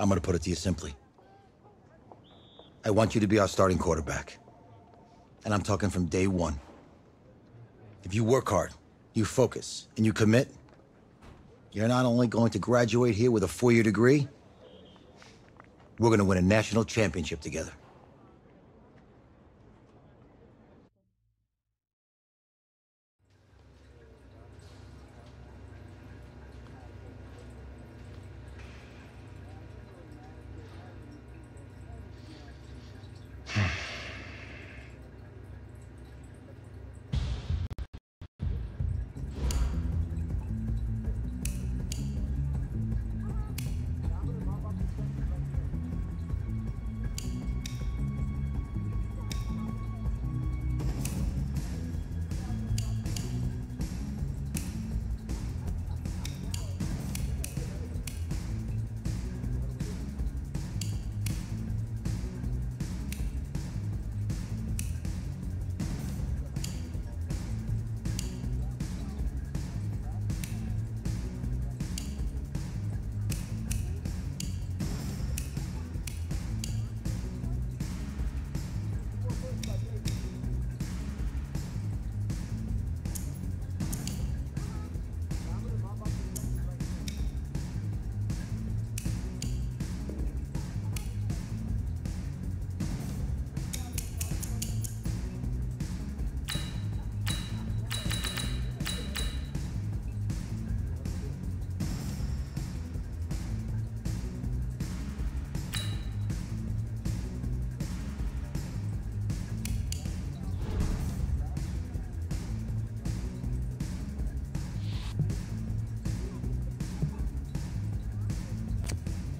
I'm going to put it to you simply. I want you to be our starting quarterback. And I'm talking from day one. If you work hard, you focus, and you commit, you're not only going to graduate here with a four-year degree, we're going to win a national championship together.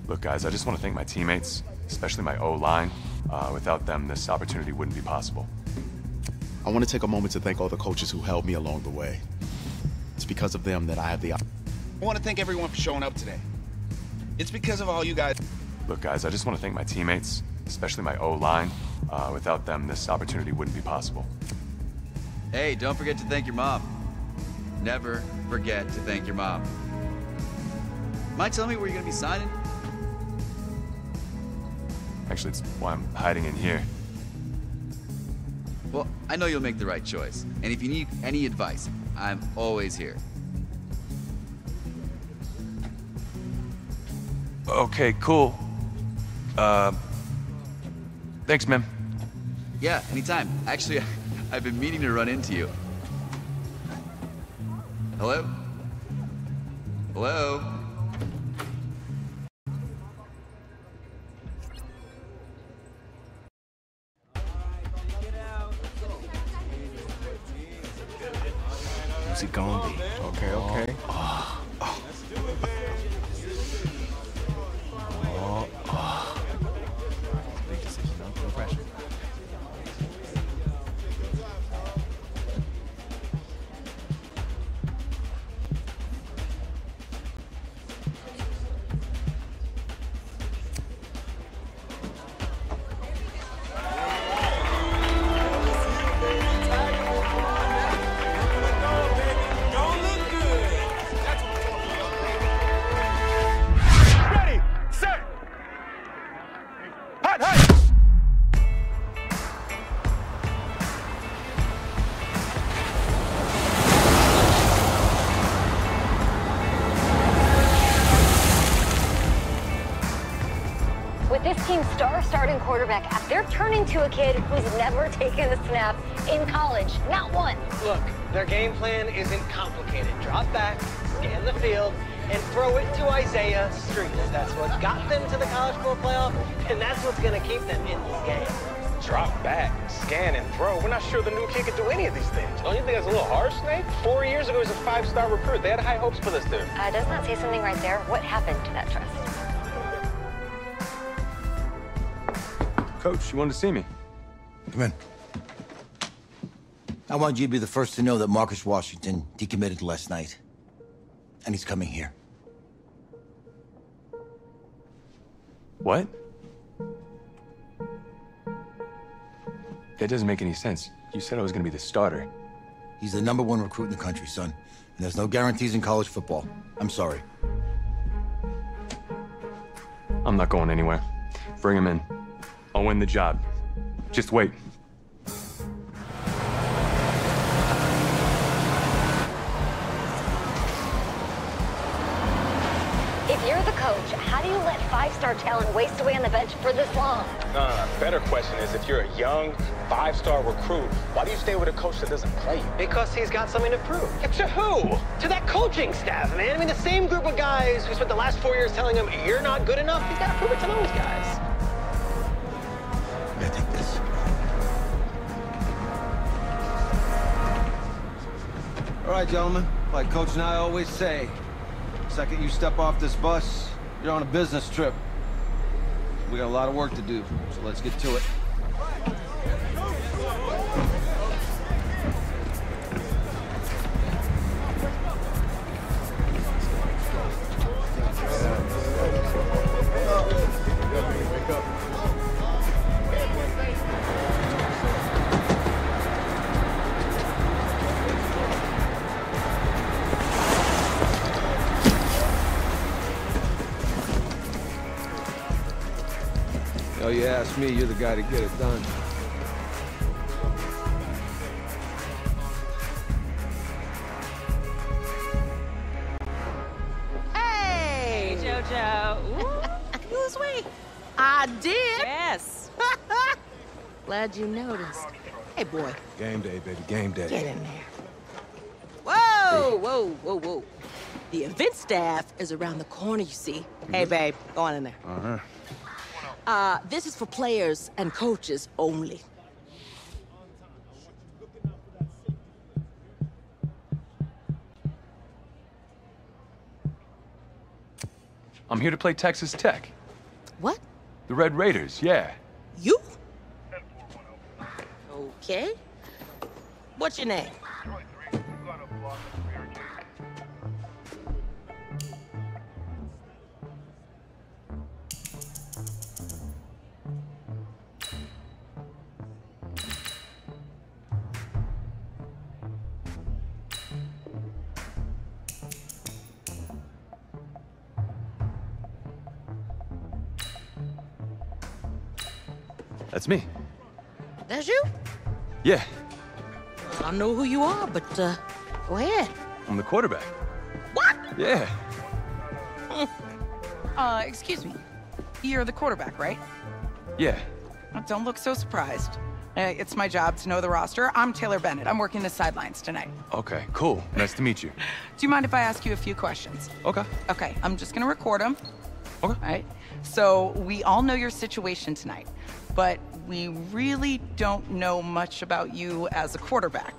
Look, guys, I just want to thank my teammates, especially my O-line. Without them, this opportunity wouldn't be possible. I want to take a moment to thank all the coaches who helped me along the way. It's because of them that I have the opportunity. I want to thank everyone for showing up today. It's because of all you guys. Look, guys, I just want to thank my teammates, especially my O-line. Without them, this opportunity wouldn't be possible. Hey, don't forget to thank your mom. Never forget to thank your mom. Mind telling me where you're going to be signing? Actually, it's why I'm hiding in here. Well, I know you'll make the right choice. And if you need any advice, I'm always here. Okay, cool. Thanks, man. Yeah, anytime. Actually, I've been meaning to run into you. Hello? Hello? It gonna be? Okay, okay. Oh, oh. Oh, oh. Big decision, no pressure. To a kid who's never taken the snap in college, not once. Look, their game plan isn't complicated. Drop back, scan the field, and throw it to Isaiah Street. That's what got them to the college football playoff, and that's what's going to keep them in this game. Drop back, scan, and throw. We're not sure the new kid could do any of these things. Don't you think that's a little harsh, Nate? 4 years ago, he was a five-star recruit. They had high hopes for this dude. Doesn't that say something right there? What happened to that trust? Coach, you wanted to see me. Come in. I want you to be the first to know that Marcus Washington decommitted last night. And he's coming here. What? That doesn't make any sense. You said I was going to be the starter. He's the #1 recruit in the country, son. And there's no guarantees in college football. I'm sorry. I'm not going anywhere. Bring him in. I'll win the job. Just wait. If you're the coach, how do you let five-star talent waste away on the bench for this long? Better question is, if you're a young five-star recruit, why do you stay with a coach that doesn't play you? Because he's got something to prove. To who? To that coaching staff, man. I mean, the same group of guys who spent the last 4 years telling him, you're not good enough, he's got to prove it to those guys. I'm going to take this. All right, gentlemen, like Coach and I always say, the second you step off this bus, you're on a business trip. We got a lot of work to do, so let's get to it. Ask me, you're the guy to get it done. Hey, JoJo. Ooh, you lose weight. I did. Yes. Glad you noticed. Hey, boy. Game day, baby. Game day. Get in there. Whoa, hey. Whoa, whoa, whoa. The event staff is around the corner, you see. Mm-hmm. Hey, babe. Go on in there. Uh-huh. This is for players and coaches only. I'm here to play Texas Tech. What? The Red Raiders, yeah. You? Okay. What's your name? That's me. That's you? Yeah. I don't know who you are, but go ahead. I'm the quarterback. What? Yeah. Excuse me. You're the quarterback, right? Yeah. Don't look so surprised. It's my job to know the roster. I'm Taylor Bennett. I'm working the sidelines tonight. Okay, cool. Nice to meet you. Do you mind if I ask you a few questions? Okay. Okay, I'm just gonna record them. Okay. All right. So we all know your situation tonight, but we really don't know much about you as a quarterback.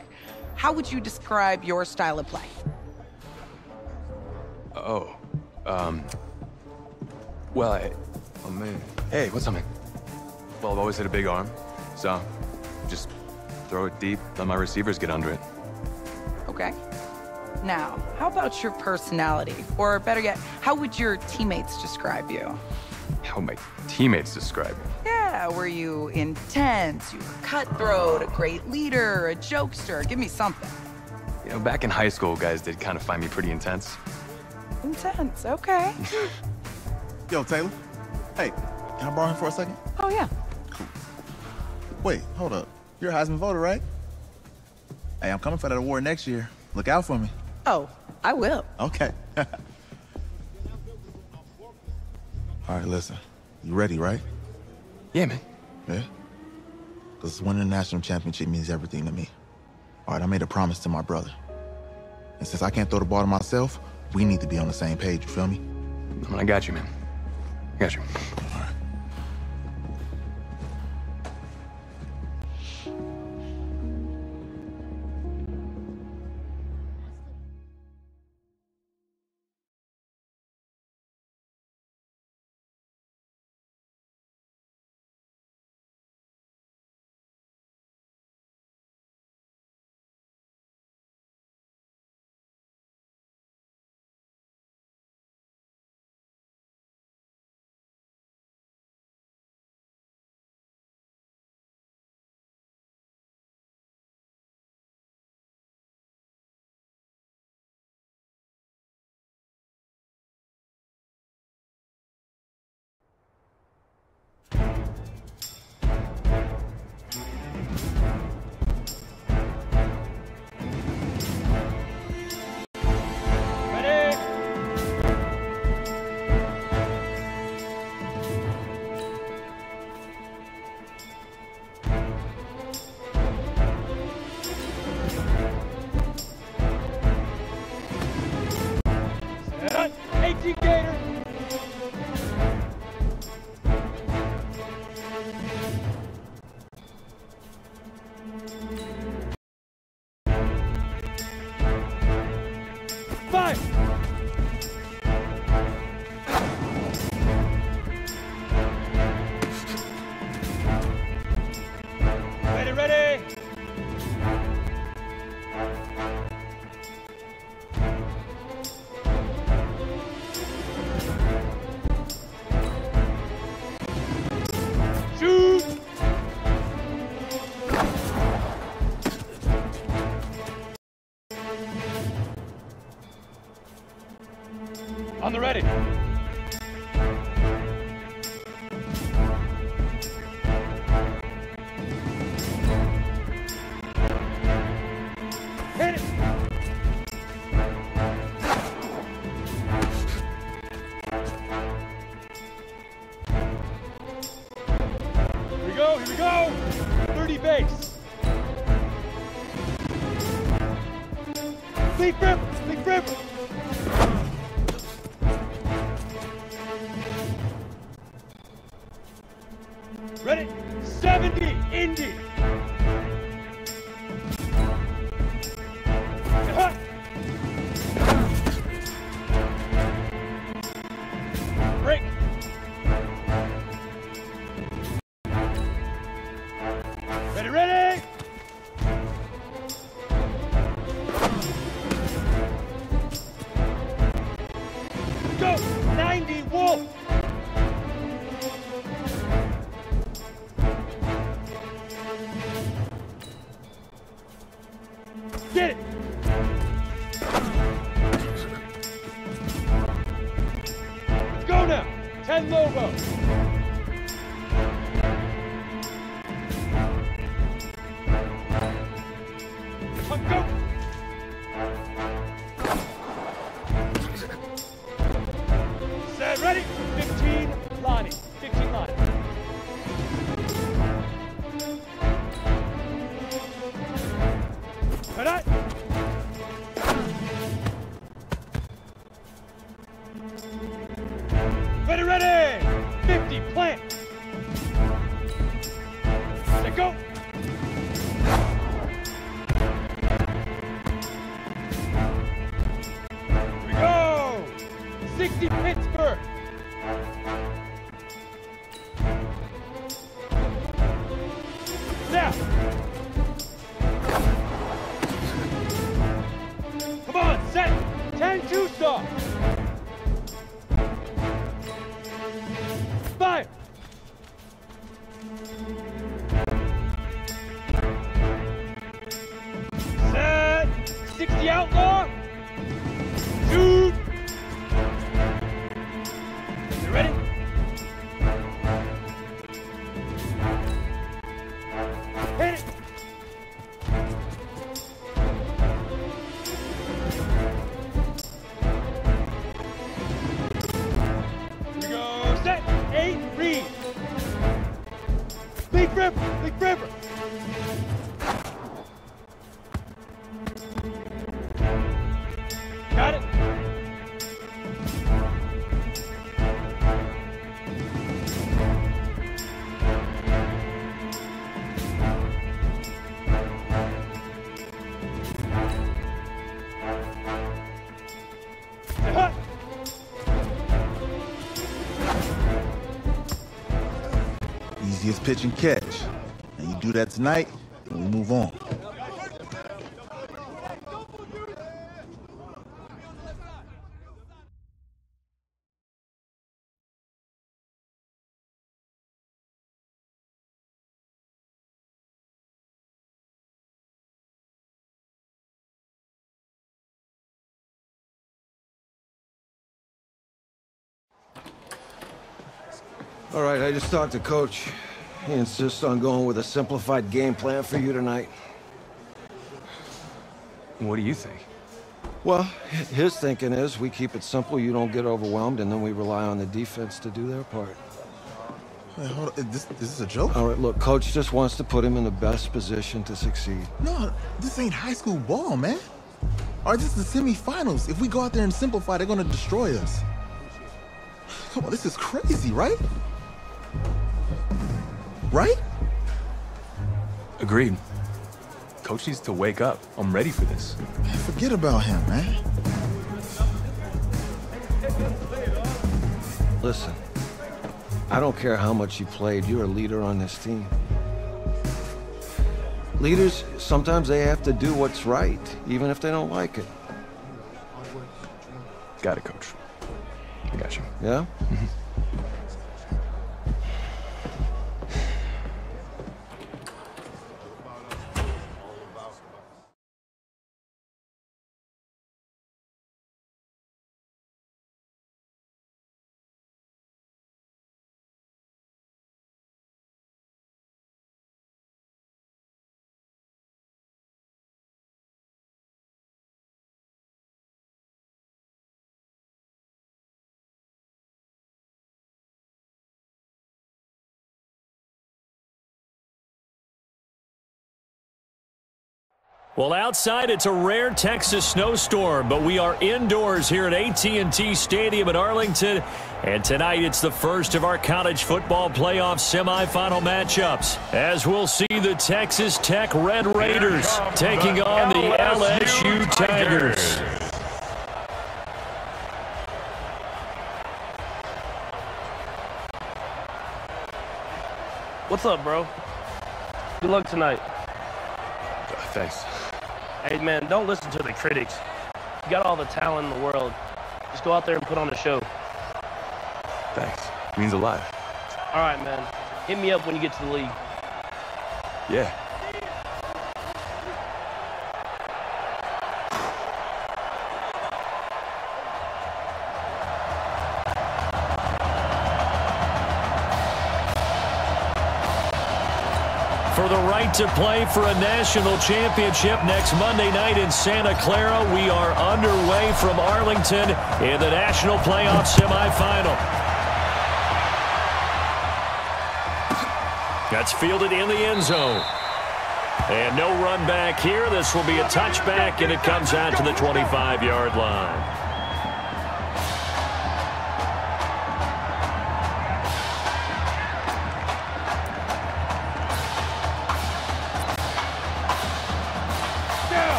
How would you describe your style of play? Oh, well, oh man. Hey, what's up, man? Well, I've always had a big arm, so just throw it deep, let my receivers get under it. Okay. Now, how about your personality? Or better yet, how would your teammates describe you? How would my teammates describe me? Yeah, were you intense, you were cutthroat, a great leader, a jokester? Give me something. You know, back in high school, guys did kind of find me pretty intense. Intense, okay. Yo, Taylor. Hey, can I borrow him for a second? Oh, yeah. Cool. Wait, hold up. You're a Heisman voter, right? Hey, I'm coming for that award next year. Look out for me. Oh, I will. Okay. All right, listen. You ready, right? Yeah, man. Yeah? Because winning the national championship means everything to me. All right, I made a promise to my brother. And since I can't throw the ball to myself, we need to be on the same page, you feel me? I got you, man. I got you. All right. safety, Gator. On the ready. Hit it. Here we go, 30 base. Sleep rip, sleep rip. Ready? 70, Indy. Break. Ready, ready. Go, 90, Wolf. Get it! Let's go now! 10 Lobo! Come on, go! Set, ready? 15 Lonnie, 15 Lonnie. All right. Ready, ready! 50, plant! Let go! Here we go! 60, Pittsburgh! Now! Come on, set! 10-2 stop! Fire! Set! 60 outlaw! Shoot! You ready? Hit it! Big river. Got it. Easiest pitch and catch. And you do that tonight, and we move on. All right, I just talked to Coach. He insists on going with a simplified game plan for you tonight. What do you think? Well, his thinking is we keep it simple, you don't get overwhelmed, and then we rely on the defense to do their part. Hey, hold on. This is a joke? All right, look, Coach just wants to put him in the best position to succeed. No, this ain't high school ball, man. All right, this is the semifinals. If we go out there and simplify, they're going to destroy us. Well, this is crazy, right? Right? Agreed. Coach needs to wake up. I'm ready for this. Forget about him, man. Listen, I don't care how much you played. You're a leader on this team. Leaders, sometimes they have to do what's right, even if they don't like it. Got it, Coach. I got you. Yeah? Mm-hmm. Well, outside, it's a rare Texas snowstorm, but we are indoors here at AT&T Stadium in Arlington. And tonight, it's the first of our college football playoff semifinal matchups, as we'll see the Texas Tech Red Raiders taking on the LSU Tigers. What's up, bro? Good luck tonight. Thanks. Hey, man, don't listen to the critics. You got all the talent in the world. Just go out there and put on the show. Thanks. It means a lot. All right, man. Hit me up when you get to the league. Yeah. For the right to play for a national championship next Monday night in Santa Clara, we are underway from Arlington in the national playoff semifinal. That's fielded in the end zone. And no run back here. This will be a touchback, and it comes out to the 25-yard line.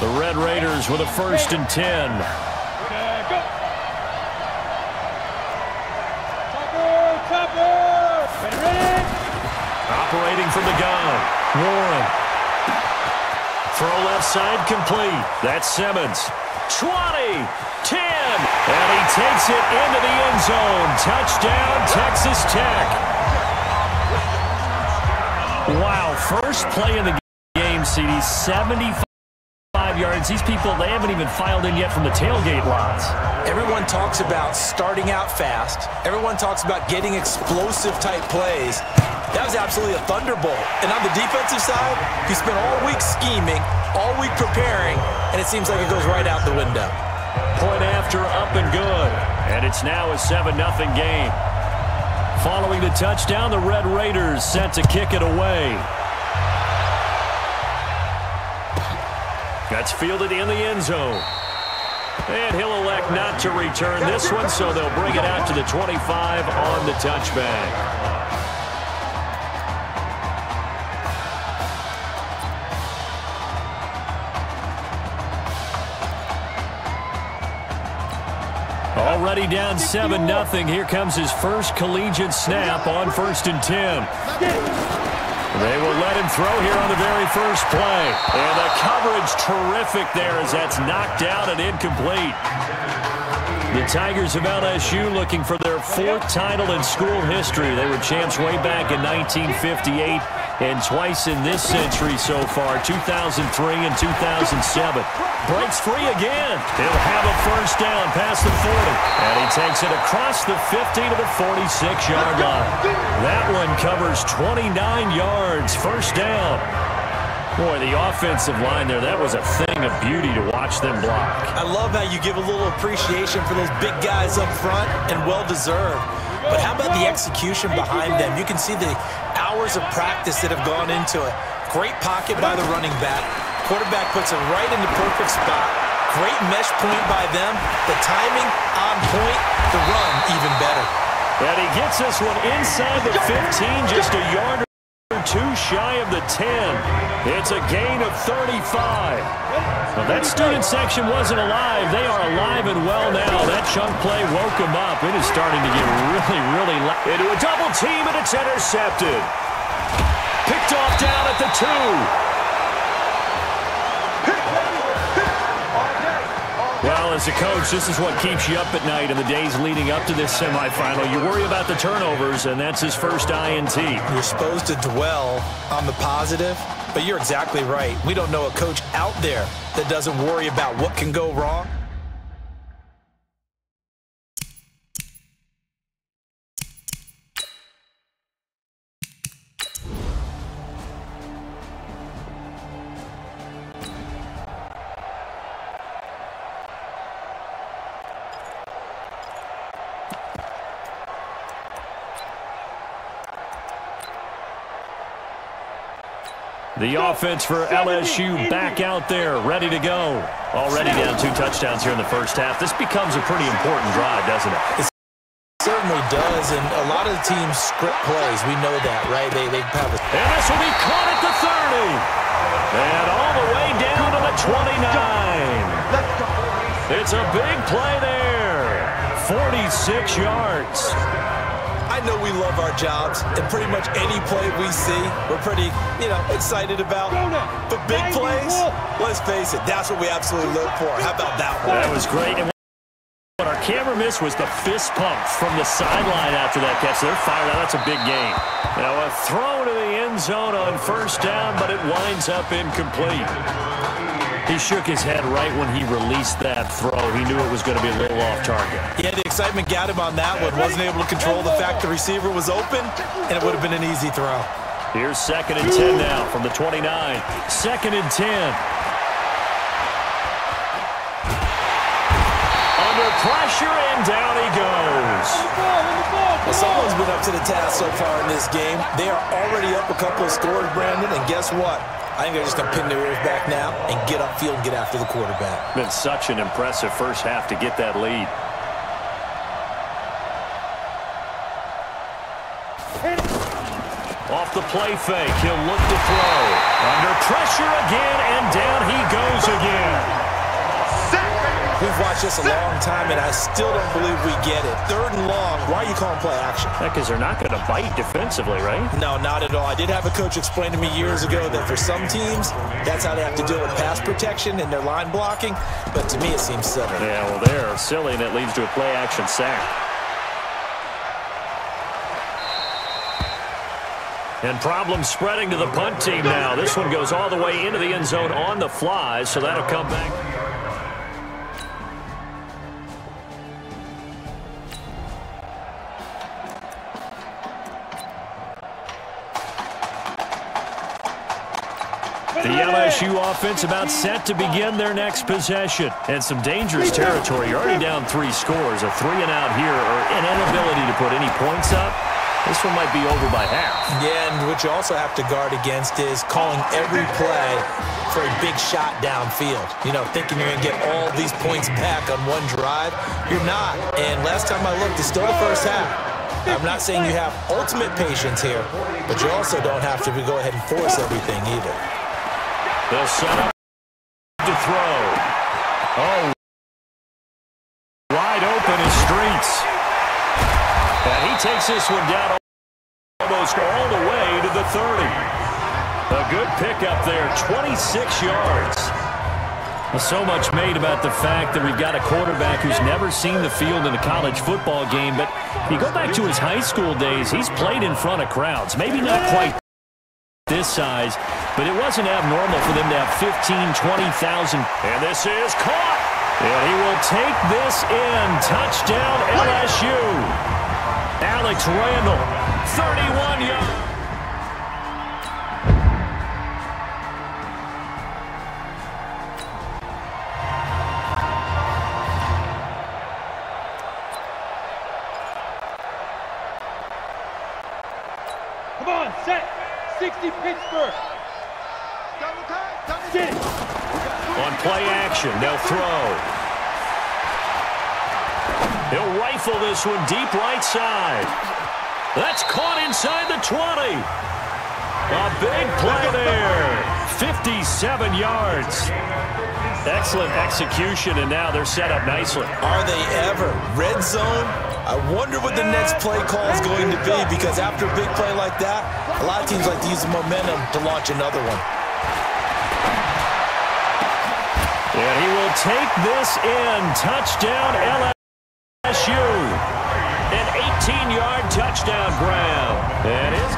The Red Raiders with a 1st and 10. Operating from the gun, Warren. Throw left side complete. That's Simmons. 20, 10, and he takes it into the end zone. Touchdown, Texas Tech. Wow, first play in the game, CD, 75. Yards. These people, they haven't even filed in yet from the tailgate lots. Everyone talks about starting out fast. Everyone talks about getting explosive-type plays. That was absolutely a thunderbolt. And on the defensive side, you spent all week scheming, all week preparing, and it seems like it goes right out the window. Point after, up and good. And it's now a 7-0 game. Following the touchdown, the Red Raiders set to kick it away. That's fielded in the end zone. And he'll elect not to return this one, so they'll bring it out to the 25 on the touchback. Already down 7-0. Here comes his first collegiate snap on 1st and 10. They will let him throw here on the very first play. And the coverage terrific there as that's knocked down and incomplete. The Tigers of LSU looking for their 4th title in school history. They were champs way back in 1958 and twice in this century so far, 2003 and 2007. Breaks free again. He'll have a first down past the 40. And he takes it across the 50 to the 46-yard line. That one covers 29 yards. First down. Boy, the offensive line there, that was a thing of beauty to watch them block. I love how you give a little appreciation for those big guys up front, and well-deserved. But how about the execution behind them? You can see the hours of practice that have gone into it. Great pocket by the running back. Quarterback puts it right in the perfect spot. Great mesh point by them. The timing on point, the run even better. And he gets this one inside the 15, just a yard or two shy of the 10. It's a gain of 35. Well, that student section wasn't alive. They are alive and well now. That chunk play woke him up. It is starting to get really loud. Into a double team, and it's intercepted. Picked off down at the 2. Well, as a coach, this is what keeps you up at night in the days leading up to this semifinal. You worry about the turnovers, and that's his first INT. You're supposed to dwell on the positive, but you're exactly right. We don't know a coach out there that doesn't worry about what can go wrong. The offense for LSU back out there, ready to go. Already down 2 touchdowns here in the first half. This becomes a pretty important drive, doesn't it? It certainly does, and a lot of the teams script plays. We know that, right? They have it. And this will be caught at the 30. And all the way down to the 29. It's a big play there. 46 yards. I know we love our jobs, and pretty much any play we see, we're pretty, excited about. But big plays, let's face it, that's what we absolutely look for. How about that one? That was great. And what our camera missed was the fist pump from the sideline after that catch. They're fired out. That's a big game. Now a throw to the end zone on first down, but it winds up incomplete. He shook his head right when he released that throw. He knew it was going to be a little off target. Yeah, the excitement got him on that one. Wasn't able to control the fact the receiver was open, and it would have been an easy throw. Here's 2nd and 10 now from the 29. 2nd and 10. Under pressure, and down he goes. Well, someone's been up to the task so far in this game. They are already up a couple of scores, Brandon, and guess what? I think they're just going to pin their ears back now and get upfield and get after the quarterback. Been such an impressive first half to get that lead. Off the play fake, he'll look to throw. Under pressure again, and down he goes again. We've watched this a long time, and I still don't believe we get it. 3rd and long, why are you calling play action? Because they're not going to bite defensively, right? No, not at all. I did have a coach explain to me years ago that for some teams, that's how they have to deal with pass protection and their line blocking, but to me it seems silly. Yeah, well, they're silly, and it leads to a play action sack. And problems spreading to the punt team now. This one goes all the way into the end zone on the fly, so that'll come back. The LSU offense about set to begin their next possession. And some dangerous territory. You're already down 3 scores. A 3 and out here, or an inability to put any points up. This one might be over by half. Yeah, and what you also have to guard against is calling every play for a big shot downfield. Thinking you're going to get all these points back on one drive. You're not. And last time I looked, it's still the first half. I'm not saying you have ultimate patience here, but you also don't have to go ahead and force everything either. They'll set up to throw. Oh, wide open is Streets. And he takes this one down almost all the way to the 30. A good pickup there, 26 yards. So much made about the fact that we've got a quarterback who's never seen the field in a college football game, but you go back to his high school days, he's played in front of crowds. Maybe not quite this size, but it wasn't abnormal for them to have 15,000, 20,000. And this is caught. And he will take this in. Touchdown, LSU. Alex Randall, 31 yards. Come on, set. 60, Pittsburgh. On play action, they'll throw. He'll rifle this one deep right side. That's caught inside the 20. A big play there. 57 yards. Excellent execution, and now they're set up nicely. Are they ever? Red zone. I wonder what the next play call is going to be, because after a big play like that, a lot of teams like to use the momentum to launch another one. And he will take this in. Touchdown, LSU. An 18-yard touchdown grab. That is.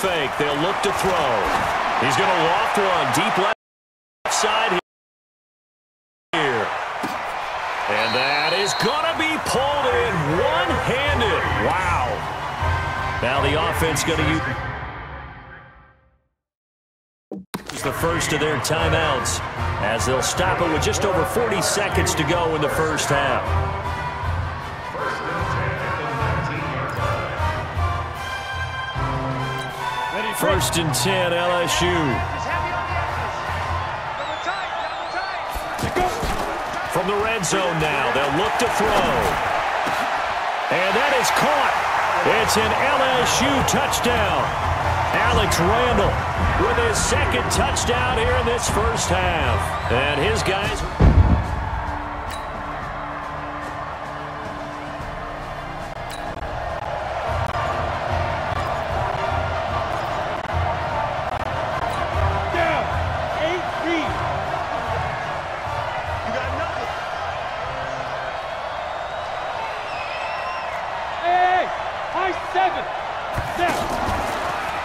Fake. They'll look to throw. He's going to loft one deep left side here. And that is going to be pulled in one-handed. Wow. Now the offense going to use the first of their timeouts as they'll stop it with just over 40 seconds to go in the first half. First and 10, LSU. From the red zone now, they'll look to throw. And that is caught. It's an LSU touchdown. Alex Randall with his second touchdown here in this first half. And his guys...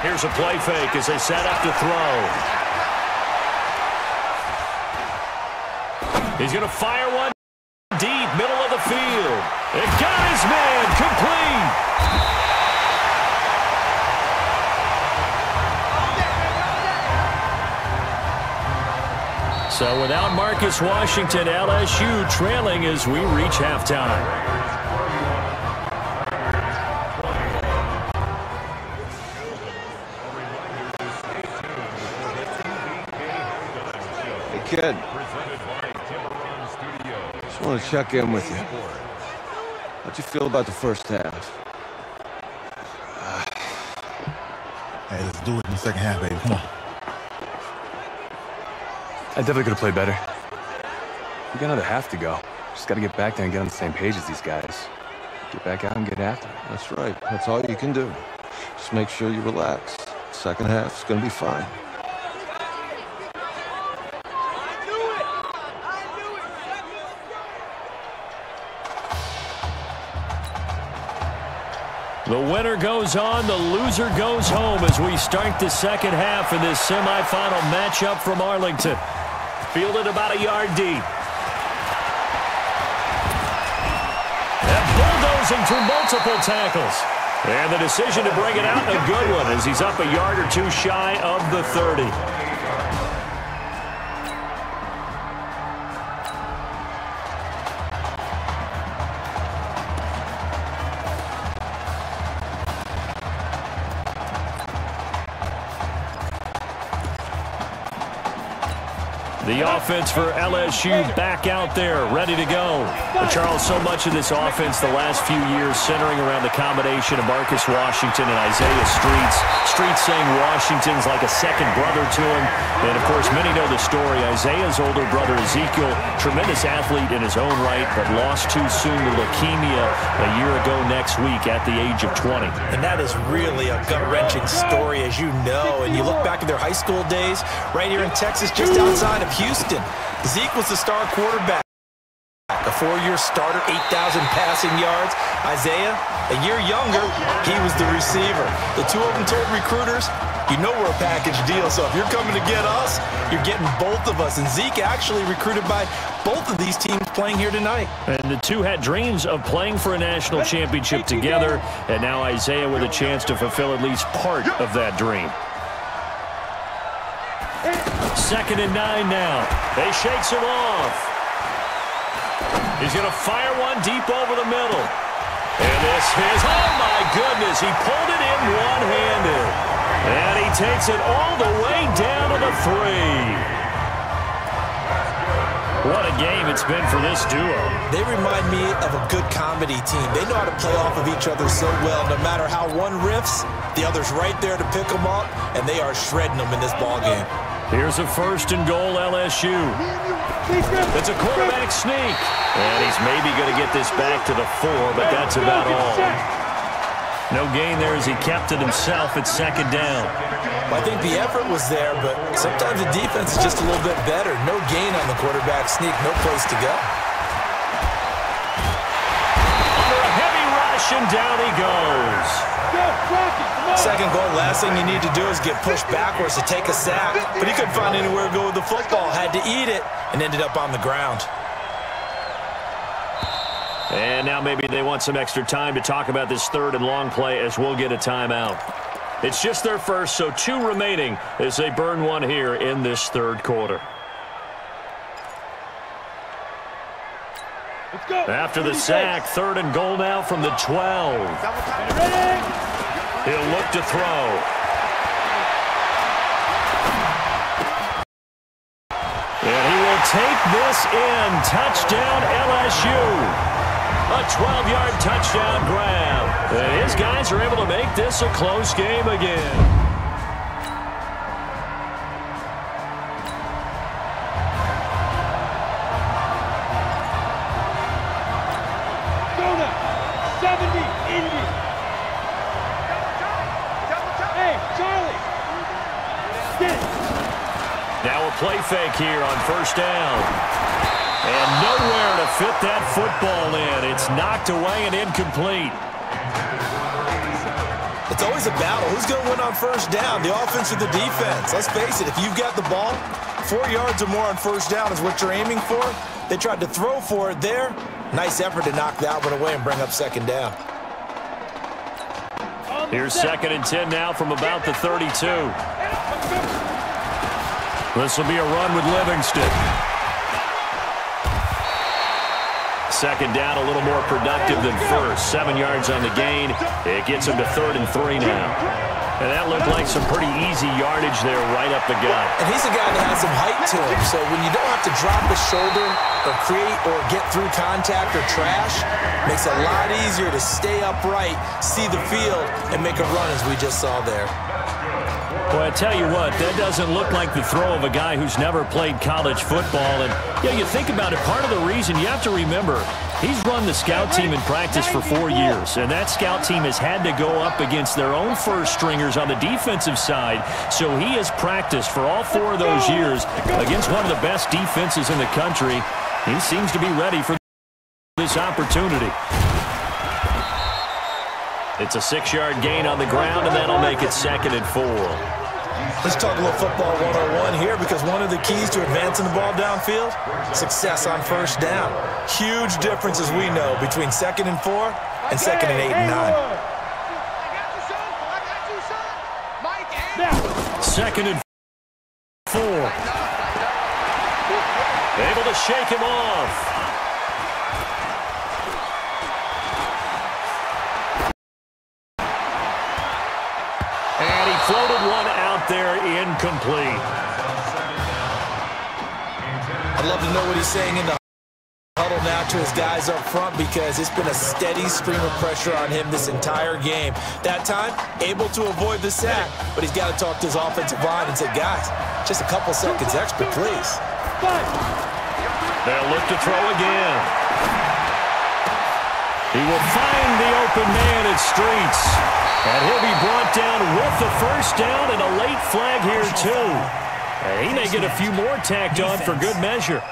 Here's a play fake as they set up to throw. He's going to fire one deep, middle of the field. It got his man, complete. So without Marcus Washington, LSU trailing as we reach halftime. Good. Just want to check in with you. How'd you feel about the first half? Hey, let's do it in the second half, baby. Come on. I definitely could have played better. We got another half to go. Just got to get back there and get on the same page as these guys. Get back out and get after it. That's right. That's all you can do. Just make sure you relax. Second half's going to be fine. The winner goes on, the loser goes home as we start the second half in this semifinal matchup from Arlington. Fielded about a yard deep. And bulldozing through multiple tackles. And the decision to bring it out, a good one, as he's up a yard or two shy of the 30. The offense for LSU back out there, ready to go. But Charles, so much of this offense the last few years centering around the combination of Marcus Washington and Isaiah Street. Street saying Washington's like a second brother to him. And, of course, many know the story. Isaiah's older brother, Ezekiel, tremendous athlete in his own right, but lost too soon to leukemia a year ago next week at the age of 20. And that is really a gut-wrenching story, as you know. And you look back to their high school days right here in Texas, just outside of Houston. Zeke was the star quarterback. A four-year starter, 8,000 passing yards. Isaiah, a year younger, he was the receiver. The two of them told recruiters, you know we're a package deal, so if you're coming to get us, you're getting both of us. And Zeke actually recruited by both of these teams playing here tonight. And the two had dreams of playing for a national championship together, and now Isaiah with a chance to fulfill at least part of that dream. Second and 9 now. They shakes him off. He's going to fire one deep over the middle. And this is, oh my goodness, he pulled it in one-handed. And he takes it all the way down to the 3. What a game it's been for this duo. They remind me of a good comedy team. They know how to play off of each other so well. No matter how one riffs, the other's right there to pick them up, and they are shredding them in this ballgame. Here's a 1st and goal, LSU. It's a quarterback sneak. And he's maybe going to get this back to the 4, but that's about all. No gain there as he kept it himself at 2nd down. Well, I think the effort was there, but sometimes the defense is just a little bit better. No gain on the quarterback sneak, no place to go. Under a heavy rush, and down he goes. 2nd goal, last thing you need to do is get pushed backwards to take a sack, but he couldn't find anywhere to go with the football, had to eat it, and ended up on the ground. And now maybe they want some extra time to talk about this 3rd and long play, as we'll get a timeout. It's just their first, so 2 remaining as they burn one here in this 3rd quarter. After the sack, 3rd and goal now from the 12. He'll look to throw. And he will take this in. Touchdown, LSU. A 12-yard touchdown grab. And his guys are able to make this a close game again. Play fake here on 1st down. And nowhere to fit that football in. It's knocked away and incomplete. It's always a battle. Who's going to win on 1st down, the offense or the defense? Let's face it, if you've got the ball, 4 yards or more on 1st down is what you're aiming for. They tried to throw for it there. Nice effort to knock that one away and bring up 2nd down. Here's 2nd and 10 now from about the 32. This will be a run with Livingston. 2nd down, a little more productive than 1st. 7 yards on the gain. It gets him to 3rd and 3 now. And that looked like some pretty easy yardage there right up the gut. And he's a guy that has some height to him. So when you don't have to drop the shoulder or create or get through contact or trash, it makes it a lot easier to stay upright, see the field, and make a run as we just saw there. Well, I tell you what, that doesn't look like the throw of a guy who's never played college football. And, yeah, you think about it, part of the reason, you have to remember, he's run the scout team in practice for 4 years, and that scout team has had to go up against their own 1st stringers on the defensive side, so he has practiced for all 4 of those years against one of the best defenses in the country. He seems to be ready for this opportunity. It's a 6-yard gain on the ground, and that'll make it 2nd and 4. Let's talk a little football 101 here, because one of the keys to advancing the ball downfield, success on 1st down. Huge difference, as we know, between 2nd and 4 and 2nd and 8 and 9. 2nd and 4. Able to shake him off. Floated one out there, incomplete. I'd love to know what he's saying in the huddle now to his guys up front, because it's been a steady stream of pressure on him this entire game. That time, able to avoid the sack, but he's got to talk to his offensive line and say, guys, just a couple seconds extra, please. They'll look to throw again. He will find the open man at Streets. And he'll be brought down with the 1st down and a late flag here, too. And he may get a few more tacked on for good measure.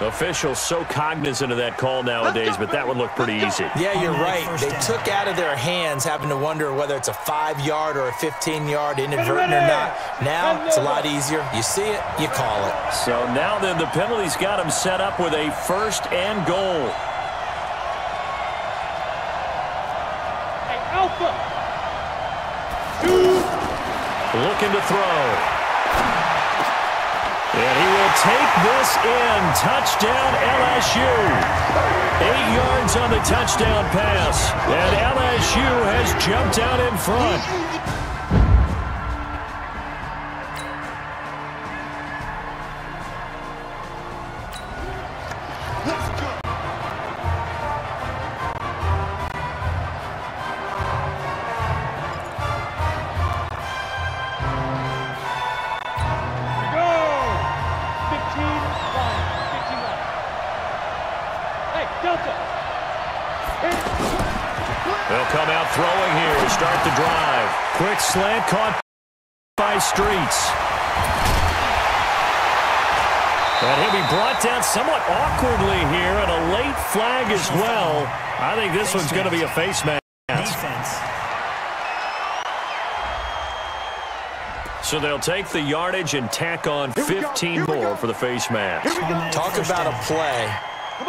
Officials so cognizant of that call nowadays, but that would look pretty easy. Yeah, you're right. They took out of their hands having to wonder whether it's a 5-yard or a 15-yard inadvertent or not. Now it's a lot easier. You see it, you call it. So now then the penalty's got them set up with a 1st and goal. Looking to throw. And he will take this in. Touchdown, LSU. 8 yards on the touchdown pass. And LSU has jumped out in front. Slant caught by Streets. And he'll be brought down somewhat awkwardly here, and a late flag as well. I think this one's going to be a face mask. So they'll take the yardage and tack on 15 more for the face mask. Talk about a play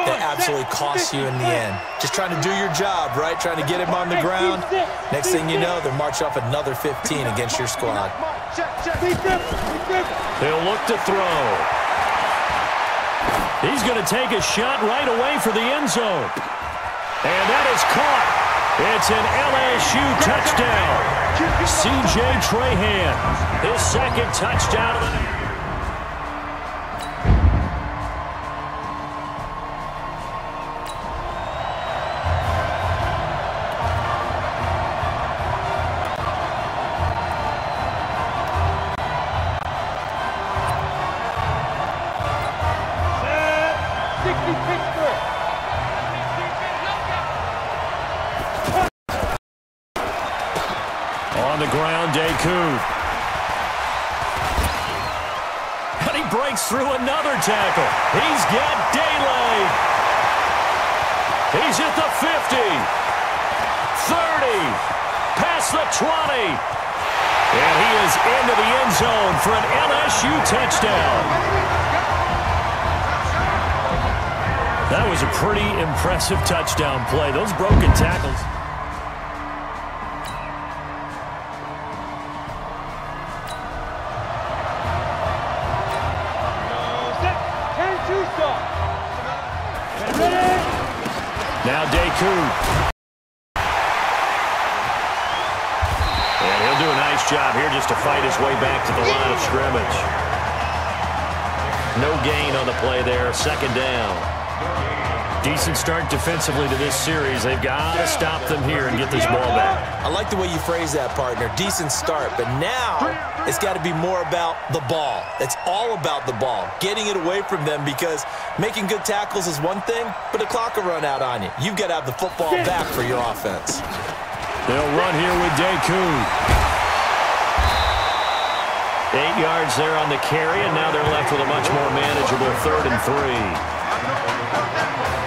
that absolutely costs you in the end. Just trying to do your job, right? Trying to get him on the ground. Next thing you know, they'll march off another 15 against your squad. They'll look to throw. He's going to take a shot right away for the end zone. And that is caught. It's an LSU touchdown. C.J. Trahan, his 2nd touchdown of the night. Tackle. He's got daylight. He's at the 50, 30, past the 20, and he is into the end zone for an LSU touchdown. That was a pretty impressive touchdown play. Those broken tackles. And he'll do a nice job here just to fight his way back to the line of scrimmage. No gain on the play there. 2nd down. Decent start defensively to this series. They've got to stop them here and get this ball back. I like the way you phrase that, partner. Decent start, but now it's got to be more about the ball. It's all about the ball, getting it away from them, because making good tackles is one thing, but the clock will run out on you. You've got to have the football back for your offense. They'll run here with Deku. 8 yards there on the carry, and now they're left with a much more manageable 3rd and 3.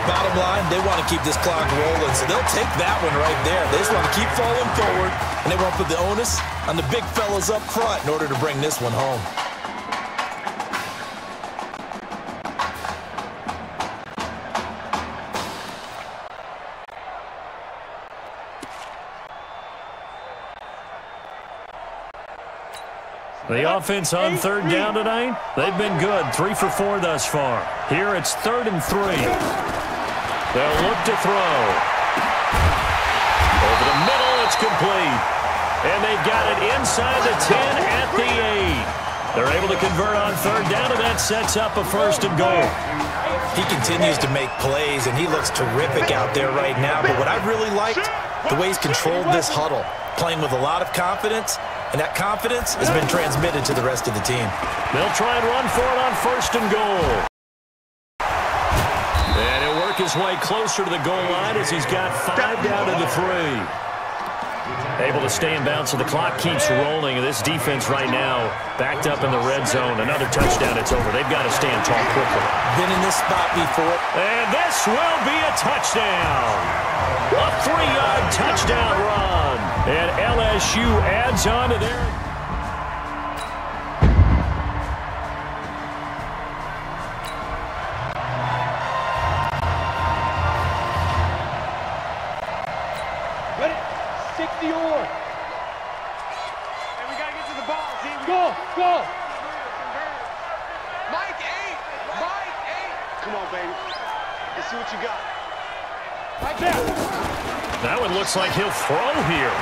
Bottom line, they want to keep this clock rolling, so they'll take that one right there. They just want to keep falling forward, and they want to put the onus on the big fellas up front in order to bring this one home. The offense on 3rd down tonight, they've been good. 3 for 4 thus far. Here it's 3rd and 3. They'll look to throw. Over the middle, it's complete. And they've got it inside the 10 at the 8. They're able to convert on 3rd down, and that sets up a 1st and goal. He continues to make plays, and he looks terrific out there right now. But what I really liked, the way he's controlled this huddle, playing with a lot of confidence. And that confidence has been transmitted to the rest of the team. They'll try and run for it on 1st and goal. And he'll work his way closer to the goal line as he's got 5 down to the 3. Able to stay in bounds, so the clock keeps rolling. This defense right now backed up in the red zone. Another touchdown, it's over. They've got to stand tall quickly. Been in this spot before. And this will be a touchdown. A 3-yard touchdown run. And LSU adds on to their... Now it looks like he'll throw here.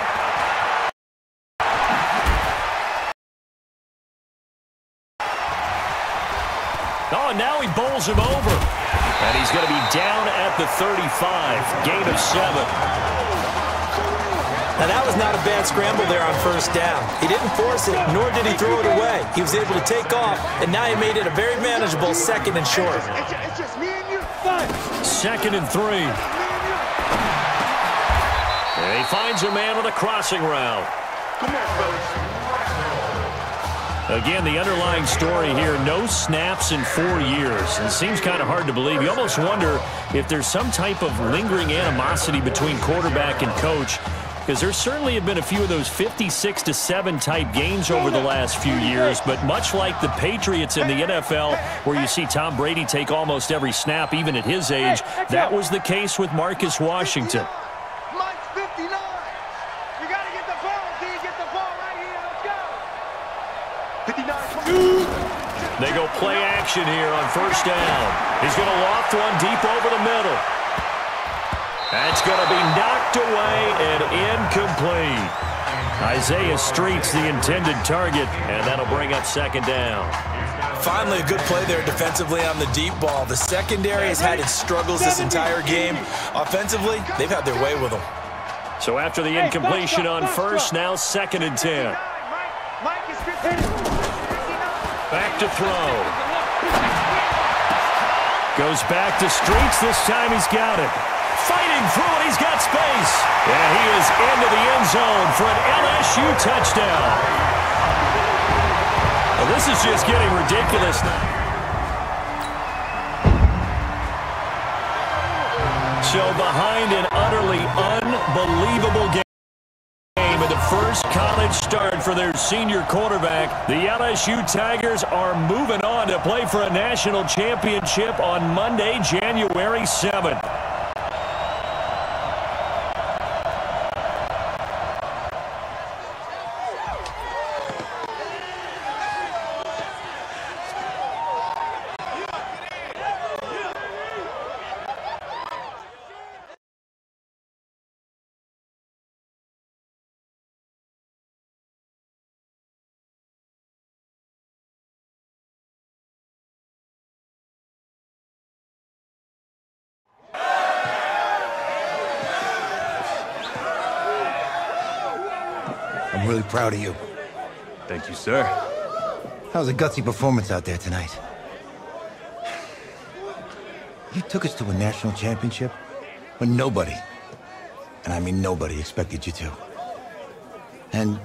Oh, and now he bowls him over. And he's going to be down at the 35. Gain of 7. Now that was not a bad scramble there on first down. He didn't force it, nor did he throw it away. He was able to take off, and now he made it a very manageable second and short. It's just me and you. 2nd and 3. And he finds a man on a crossing route. Again, the underlying story here, no snaps in 4 years. It seems kind of hard to believe. You almost wonder if there's some type of lingering animosity between quarterback and coach, because there certainly have been a few of those 56-7 type games over the last few years, but much like the Patriots in the NFL, where you see Tom Brady take almost every snap, even at his age, that was the case with Marcus Washington. Mike's 59. You got to get the ball, D. Get the ball right here. Let's go. 59. They go play action here on first down. He's going to loft one deep over the middle. That's going to be knocked away and incomplete. Isaiah Street's the intended target, and that'll bring up second down. Finally, a good play there defensively on the deep ball. The secondary has had its struggles this entire game. Offensively, they've had their way with them. So after the incompletion on first, now 2nd and 10. Back to throw. Goes back to Streets. This time he's got it. Fighting through it, he's got space. And he is into the end zone for an LSU touchdown. Well, this is just getting ridiculous now. So behind an utterly unbelievable game of the first college start for their senior quarterback, the LSU Tigers are moving on to play for a national championship on Monday, January 7th. I'm really proud of you. Thank you, sir. That was a gutsy performance out there tonight. You took us to a national championship when nobody, and I mean nobody, expected you to. And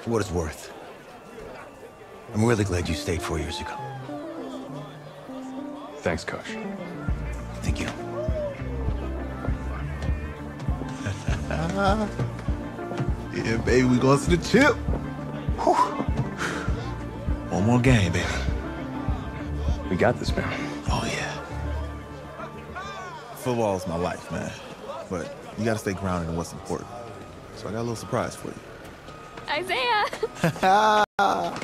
for what it's worth, I'm really glad you stayed 4 years ago. Thanks, Coach. Thank you. Yeah, baby, we going to the chip. Whew. One more game, baby. We got this, man. Oh, yeah. Football is my life, man. But you got to stay grounded in what's important. So I got a little surprise for you. Isaiah!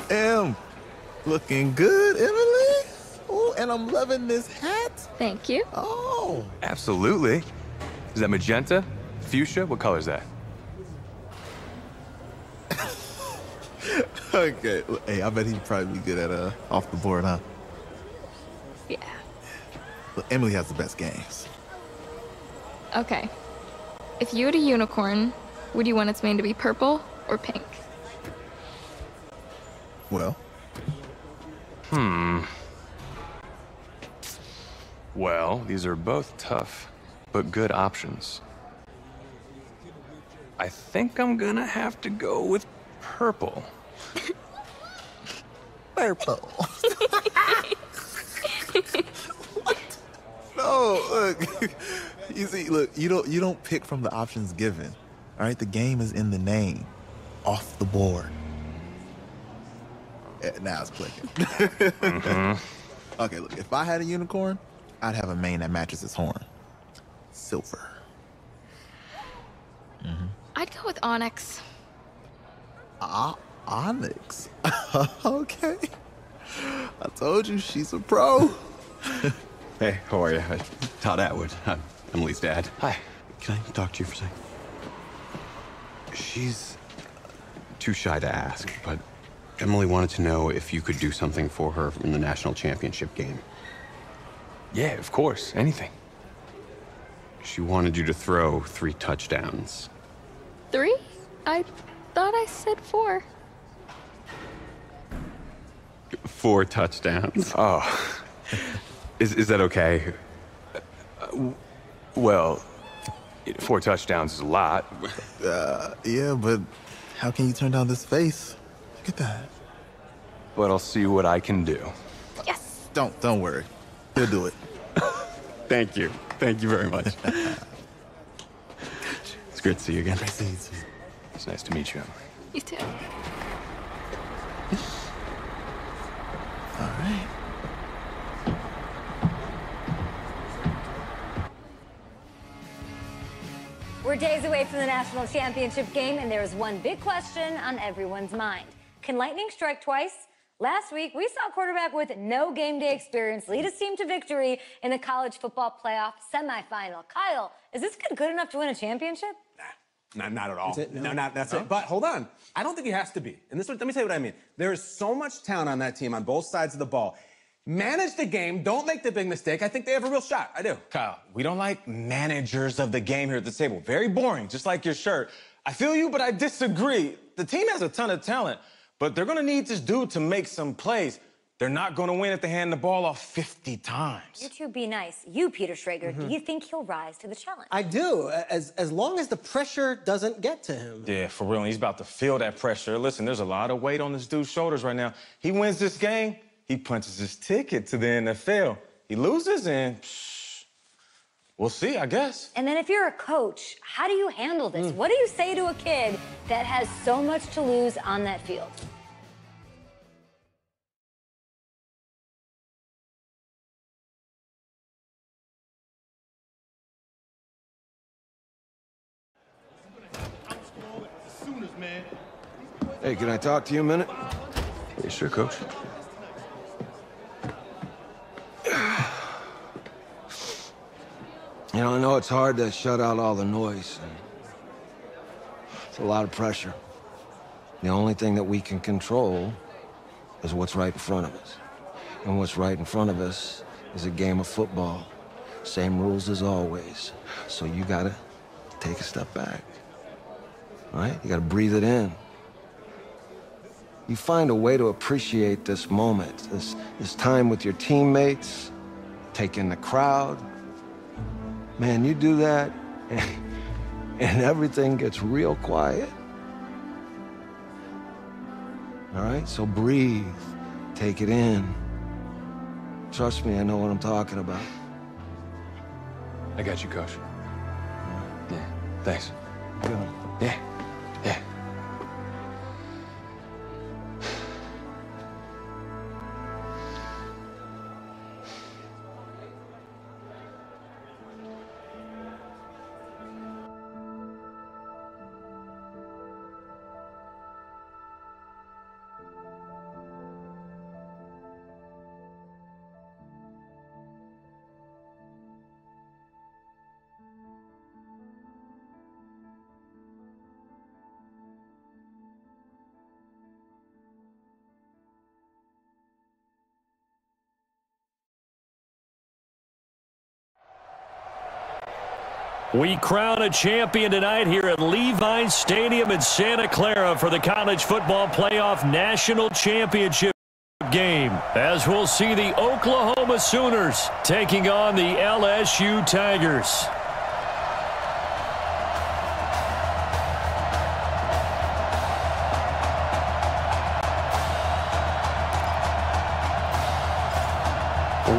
Em, looking good, Emily. Oh, and I'm loving this hat. Thank you. Oh. Absolutely. Is that magenta? Fuchsia? What color is that? Okay, hey, I bet he'd probably be good at off the board, huh? Yeah. Well, Emily has the best games. Okay. If you had a unicorn, would you want its mane to be purple or pink? Well. Well, these are both tough, but good options. I think I'm gonna have to go with purple. Purple. What? No, look. You see, look, you don't pick from the options given. All right, the game is in the name. Off the board. Now it's clicking. Mm-hmm. Okay, look, if I had a unicorn, I'd have a mane that matches his horn. Silver. Mm-hmm. I'd go with onyx. Onyx? Okay. I told you, she's a pro. Hey, how are you? Todd Atwood. I'm Emily's dad. Hi. Can I talk to you for a second? She's too shy to ask, but Emily wanted to know if you could do something for her in the national championship game. Yeah, of course. Anything. She wanted you to throw 3 touchdowns. 3? I thought I said 4. 4 touchdowns? Oh. Is that okay? Well, 4 touchdowns is a lot. Yeah, but how can you turn down this face? Look at that. But I'll see what I can do. Yes. Don't worry. He'll do it. Thank you. Thank you very much. It's great to see you again. Nice to meet you. It's nice to meet you, Emily. You too. All right. We're days away from the national championship game, and there is one big question on everyone's mind. Can lightning strike twice? Last week, we saw a quarterback with no game day experience lead his team to victory in the college football playoff semifinal. Kyle, is this kid good enough to win a championship? Nah, not at all. That's it? No, not that's it. But hold on. I don't think he has to be. And this, let me tell you what I mean. There is so much talent on that team on both sides of the ball. Manage the game. Don't make the big mistake. I think they have a real shot. I do. Kyle, we don't like managers of the game here at the table. Very boring, just like your shirt. I feel you, but I disagree. The team has a ton of talent. But they're going to need this dude to make some plays. They're not going to win if they hand the ball off 50 times. You two be nice. You, Peter Schrager, do you think he'll rise to the challenge? I do, as long as the pressure doesn't get to him. Yeah, for real, and he's about to feel that pressure. Listen, there's a lot of weight on this dude's shoulders right now. He wins this game, he punches his ticket to the NFL. He loses and... we'll see, I guess. And then if you're a coach, how do you handle this? What do you say to a kid that has so much to lose on that field? Hey, can I talk to you a minute? Yeah, sure, Coach. You know, I know it's hard to shut out all the noise. It's a lot of pressure. The only thing that we can control is what's right in front of us. And what's right in front of us is a game of football. Same rules as always. So you gotta take a step back, right? You gotta breathe it in. You find a way to appreciate this moment, this time with your teammates, take in the crowd. Man, you do that, and everything gets real quiet. All right, so breathe, take it in. Trust me, I know what I'm talking about. I got you, Coach. Yeah, thanks. Good. Yeah. We crown a champion tonight here at Levi's Stadium in Santa Clara for the College Football Playoff National Championship game, as we'll see the Oklahoma Sooners taking on the LSU Tigers.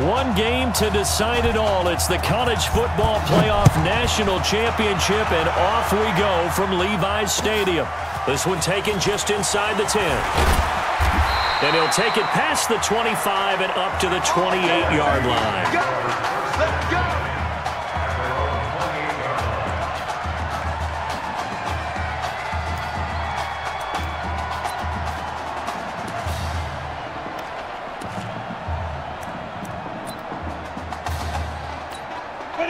One game to decide it all. It's the College Football Playoff National Championship, and off we go from Levi's Stadium. This one taken just inside the 10. And he'll take it past the 25 and up to the 28-yard line. Let's go. Let's go.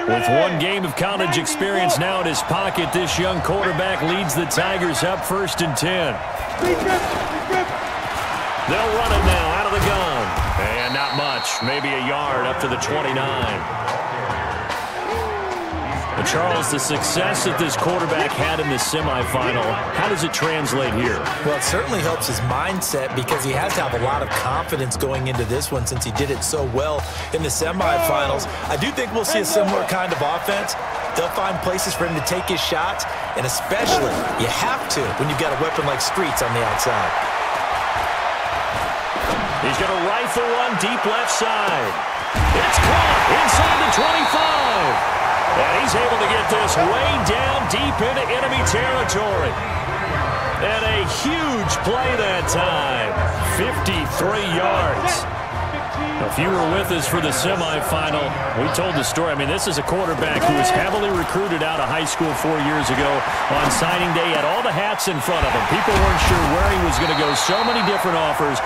With one game of college experience now in his pocket, this young quarterback leads the Tigers up first and 10. They'll run it now out of the gun. And not much, maybe a yard up to the 29. But Charles, the success that this quarterback had in the semifinal, how does it translate here? Well, it certainly helps his mindset because he has to have a lot of confidence going into this one since he did it so well in the semifinals. I do think we'll see a similar kind of offense. They'll find places for him to take his shots, and especially you have to when you've got a weapon like Streets on the outside. He's going to rifle one deep left side. It's caught inside the 25. And he's able to get this way down deep into enemy territory. And a huge play that time. 53 yards. If you were with us for the semifinal, we told the story. I mean, this is a quarterback who was heavily recruited out of high school 4 years ago. On signing day, he had all the hats in front of him. People weren't sure where he was going to go. So many different offers.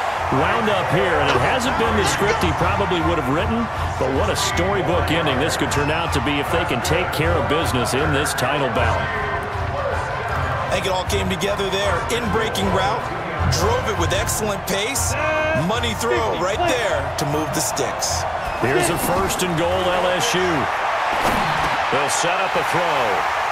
Wound up here, and it hasn't been the script he probably would have written, but what a storybook ending this could turn out to be if they can take care of business in this title battle. I think it all came together there. In-breaking route, drove it with excellent pace, money throw right there to move the sticks. Here's a first and goal, LSU. They'll set up a throw.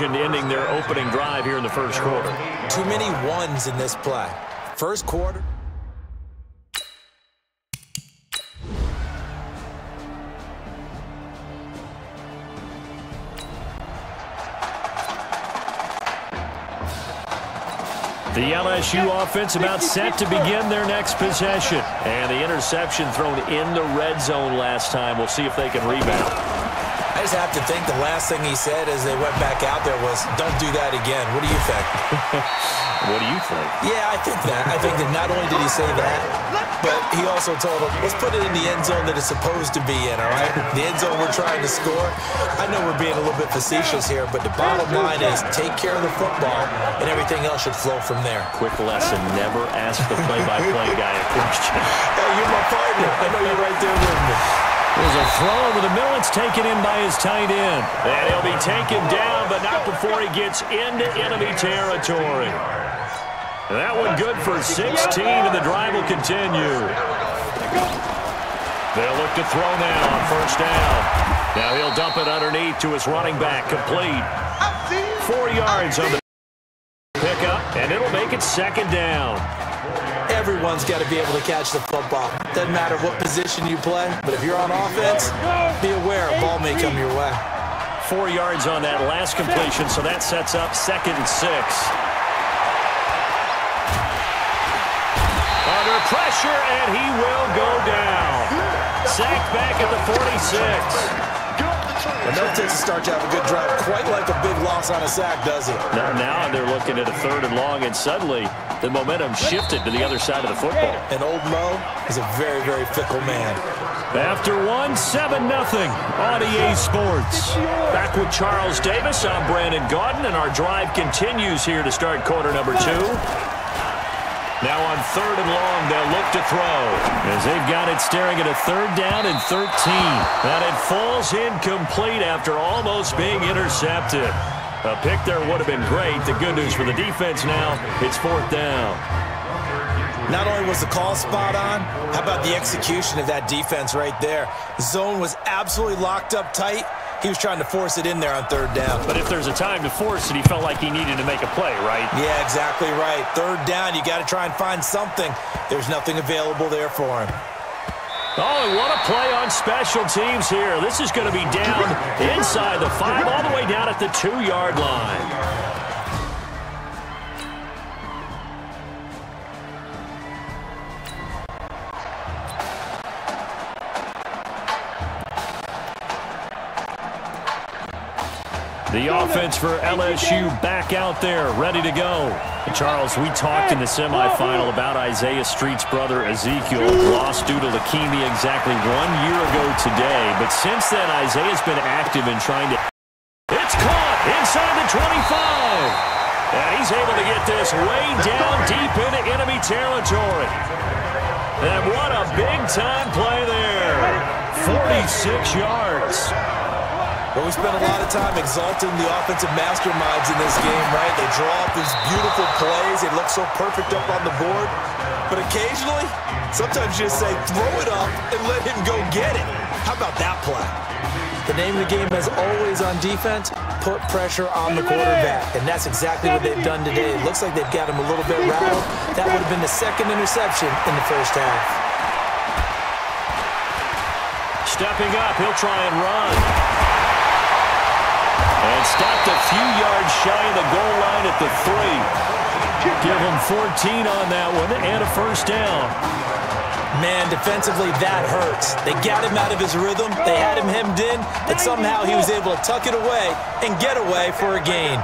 Ending their opening drive here in the first quarter. Too many ones in this play. First quarter. The LSU offense about set to begin their next possession. And the interception thrown in the red zone last time. We'll see if they can rebound. I just have to think the last thing he said as they went back out there was, don't do that again. What do you think? What do you think? Yeah, I think that. I think that not only did he say that, but he also told them, let's put it in the end zone that it's supposed to be in, all right? The end zone we're trying to score. I know we're being a little bit facetious here, but the bottom line is take care of the football, and everything else should flow from there. Quick lesson, never ask the play-by-play guy a question. Hey, you're my partner. I know you're right there with me. There's a throw over the middle. It's taken in by his tight end. And he'll be taken down, but not before he gets into enemy territory. That one good for 16, and the drive will continue. They'll look to throw now on first down. Now he'll dump it underneath to his running back. Complete. 4 yards on the pickup, and it'll make it second down. Everyone's got to be able to catch the football. Doesn't matter what position you play, but if you're on offense, be aware a ball may come your way. 4 yards on that last completion, so that sets up second and 6. Under pressure, and he will go down. Sacked back at the 46. And no takes to start to have a good drive, quite like a big loss on a sack, does it? Now they're looking at a third and long, and suddenly the momentum shifted to the other side of the football. And old Mo is a very, very fickle man. After one, 7-0 on EA Sports. Back with Charles Davis, I'm Brandon Gaudin, and our drive continues here to start quarter number 2. Now on third and long, they'll look to throw as they've got it staring at a third down and 13. And it falls incomplete after almost being intercepted. A pick there would have been great. The good news for the defense now, it's fourth down. Not only was the call spot on, how about the execution of that defense right there? The zone was absolutely locked up tight. He was trying to force it in there on third down. But if there's a time to force it, he felt like he needed to make a play, right? Yeah, exactly right. Third down, you got to try and find something. There's nothing available there for him. Oh, and what a play on special teams here. This is going to be down inside the 5, all the way down at the 2-yard line. The offense for LSU back out there, ready to go. And Charles, we talked in the semifinal about Isaiah Street's brother Ezekiel, lost due to leukemia exactly 1 year ago today. But since then, Isaiah's been active in trying to... It's caught inside the 25. And he's able to get this way down deep into enemy territory. And what a big-time play there. 46 yards. Well, we spent a lot of time exalting the offensive masterminds in this game, right? They draw up these beautiful plays. They look so perfect up on the board. But occasionally, sometimes you just say, throw it up and let him go get it. How about that play? The name of the game is always on defense, put pressure on the quarterback. And that's exactly what they've done today. It looks like they've got him a little bit rattled. That would have been the second interception in the first half. Stepping up, he'll try and run. And stopped a few yards shy of the goal line at the 3. Give him 14 on that one and a first down. Man, defensively, that hurts. They got him out of his rhythm. They had him hemmed in, but somehow he was able to tuck it away and get away for a gain.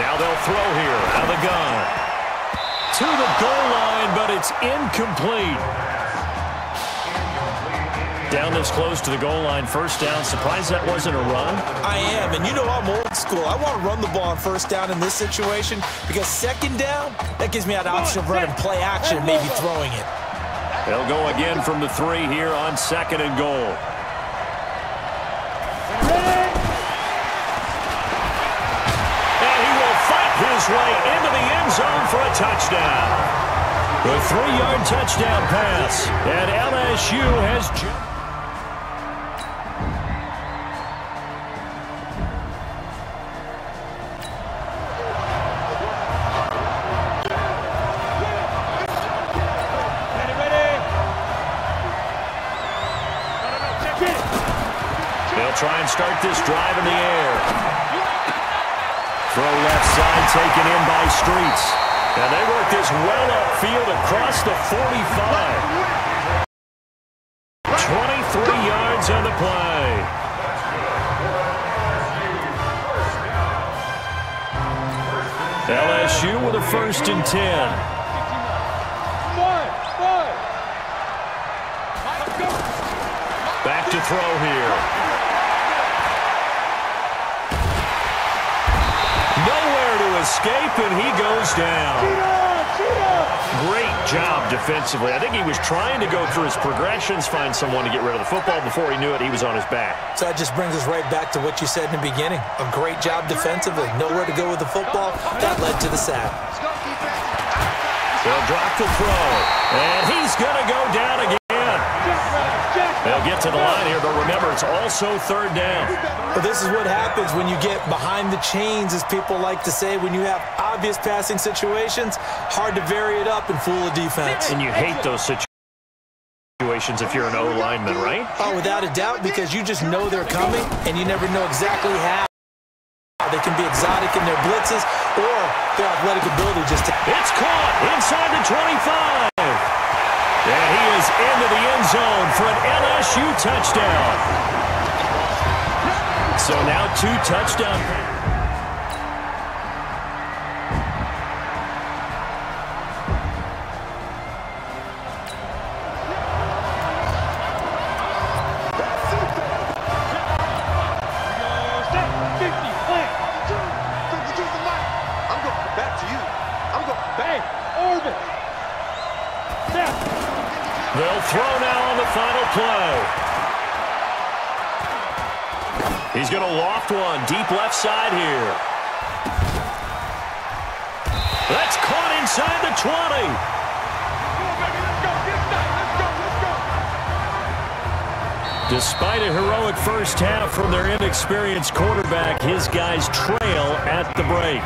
Now they'll throw here out of the gun. To the goal line, but it's incomplete. Down this close to the goal line, first down. Surprised that wasn't a run? I am, and you know I'm old school. I want to run the ball on first down in this situation because second down, that gives me an option of running play action, maybe throwing it. They'll go again from the 3 here on second and goal. Way into the end zone for a touchdown. The 3-yard touchdown pass, and LSU has... They'll try and start this drive in the air. Throw left side, taken in by Streets. And they work this well upfield across the 45. 23 yards on the play. LSU with a 1st and 10. Back to throw here. Escape, and he goes down. Great job defensively. I think he was trying to go through his progressions, find someone to get rid of the football. Before he knew it, he was on his back. So that just brings us right back to what you said in the beginning. A great job defensively. Nowhere to go with the football. That led to the sack. They'll drop the throw, and he's going to go down again. They'll get to the line here, but remember, it's also 3rd down. But this is what happens when you get behind the chains, as people like to say. When you have obvious passing situations, hard to vary it up and fool the defense. And you hate those situations if you're an O-lineman, right? Oh, without a doubt, because you just know they're coming, and you never know exactly how. They can be exotic in their blitzes, or their athletic ability just to... It's caught inside the 25. And he is into the end zone for an LSU touchdown. So now 2 touchdowns. I'm going back to you. I'm going bang orbit. Now. They'll throw now on the final play. He's going to loft one deep left side here. That's caught inside the 20. Come on, baby, let's go. Get it done. Let's go. Despite a heroic first half from their inexperienced quarterback, his guys trail at the break.